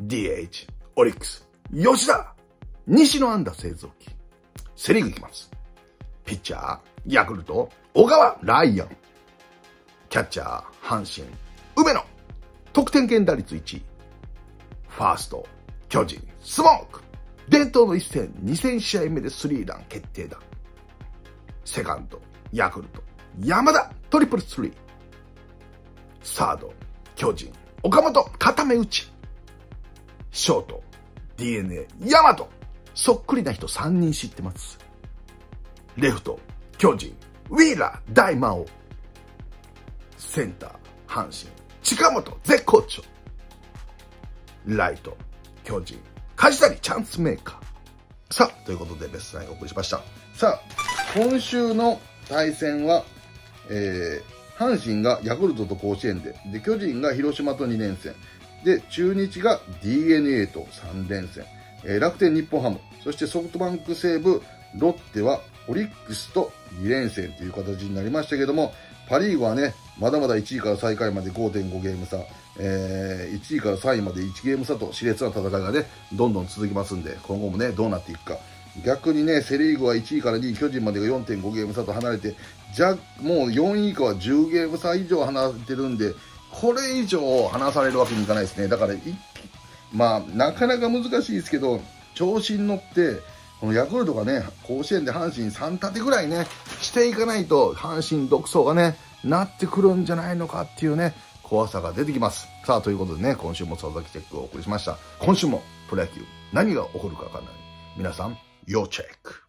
ディーエイチ オリックス吉田西野安打製造機。セリーグいきます。ピッチャーヤクルト小川ライアン、キャッチャー阪神梅野得点圏打率いちい、ファースト巨人スモーク伝統の一戦にせんしあいめでスリーラン決定だ、セカンドヤクルト山田トリプルスリー、サード巨人岡本固め打ち、ショート ディーエヌエー 大和そっくりな人さんにん知ってます、レフト巨人ウィーラー大魔王、センター阪神近本絶好調、ライト巨人梶谷チャンスメーカー。さあということでベストナインお送りしました。さあ今週の対戦は、えー、阪神がヤクルトと甲子園で、で、巨人が広島とにれんせん、で、中日が ディーエヌエー とさんれんせん、えー、楽天日本ハム、そしてソフトバンク西武、ロッテはオリックスとにれんせんという形になりましたけども、パ・リーグはね、まだまだいちいから最下位まで ごてんごゲームさ、えー、いちいからさんいまでいちゲームさと熾烈な戦いがね、どんどん続きますんで、今後もね、どうなっていくか。逆にね、セリーグはいちいからにい、巨人までが よんてんごゲームさと離れて、じゃ、もうよんい以下はじゅうゲームさ以上離れてるんで、これ以上離されるわけにいかないですね。だから、いまあ、なかなか難しいですけど、調子に乗って、このヤクルトがね、甲子園で阪神さんたてぐらいね、していかないと、阪神独走がね、なってくるんじゃないのかっていうね、怖さが出てきます。さあ、ということでね、今週も佐々木チェックをお送りしました。今週もプロ野球、何が起こるかわからない。皆さん、要チェック。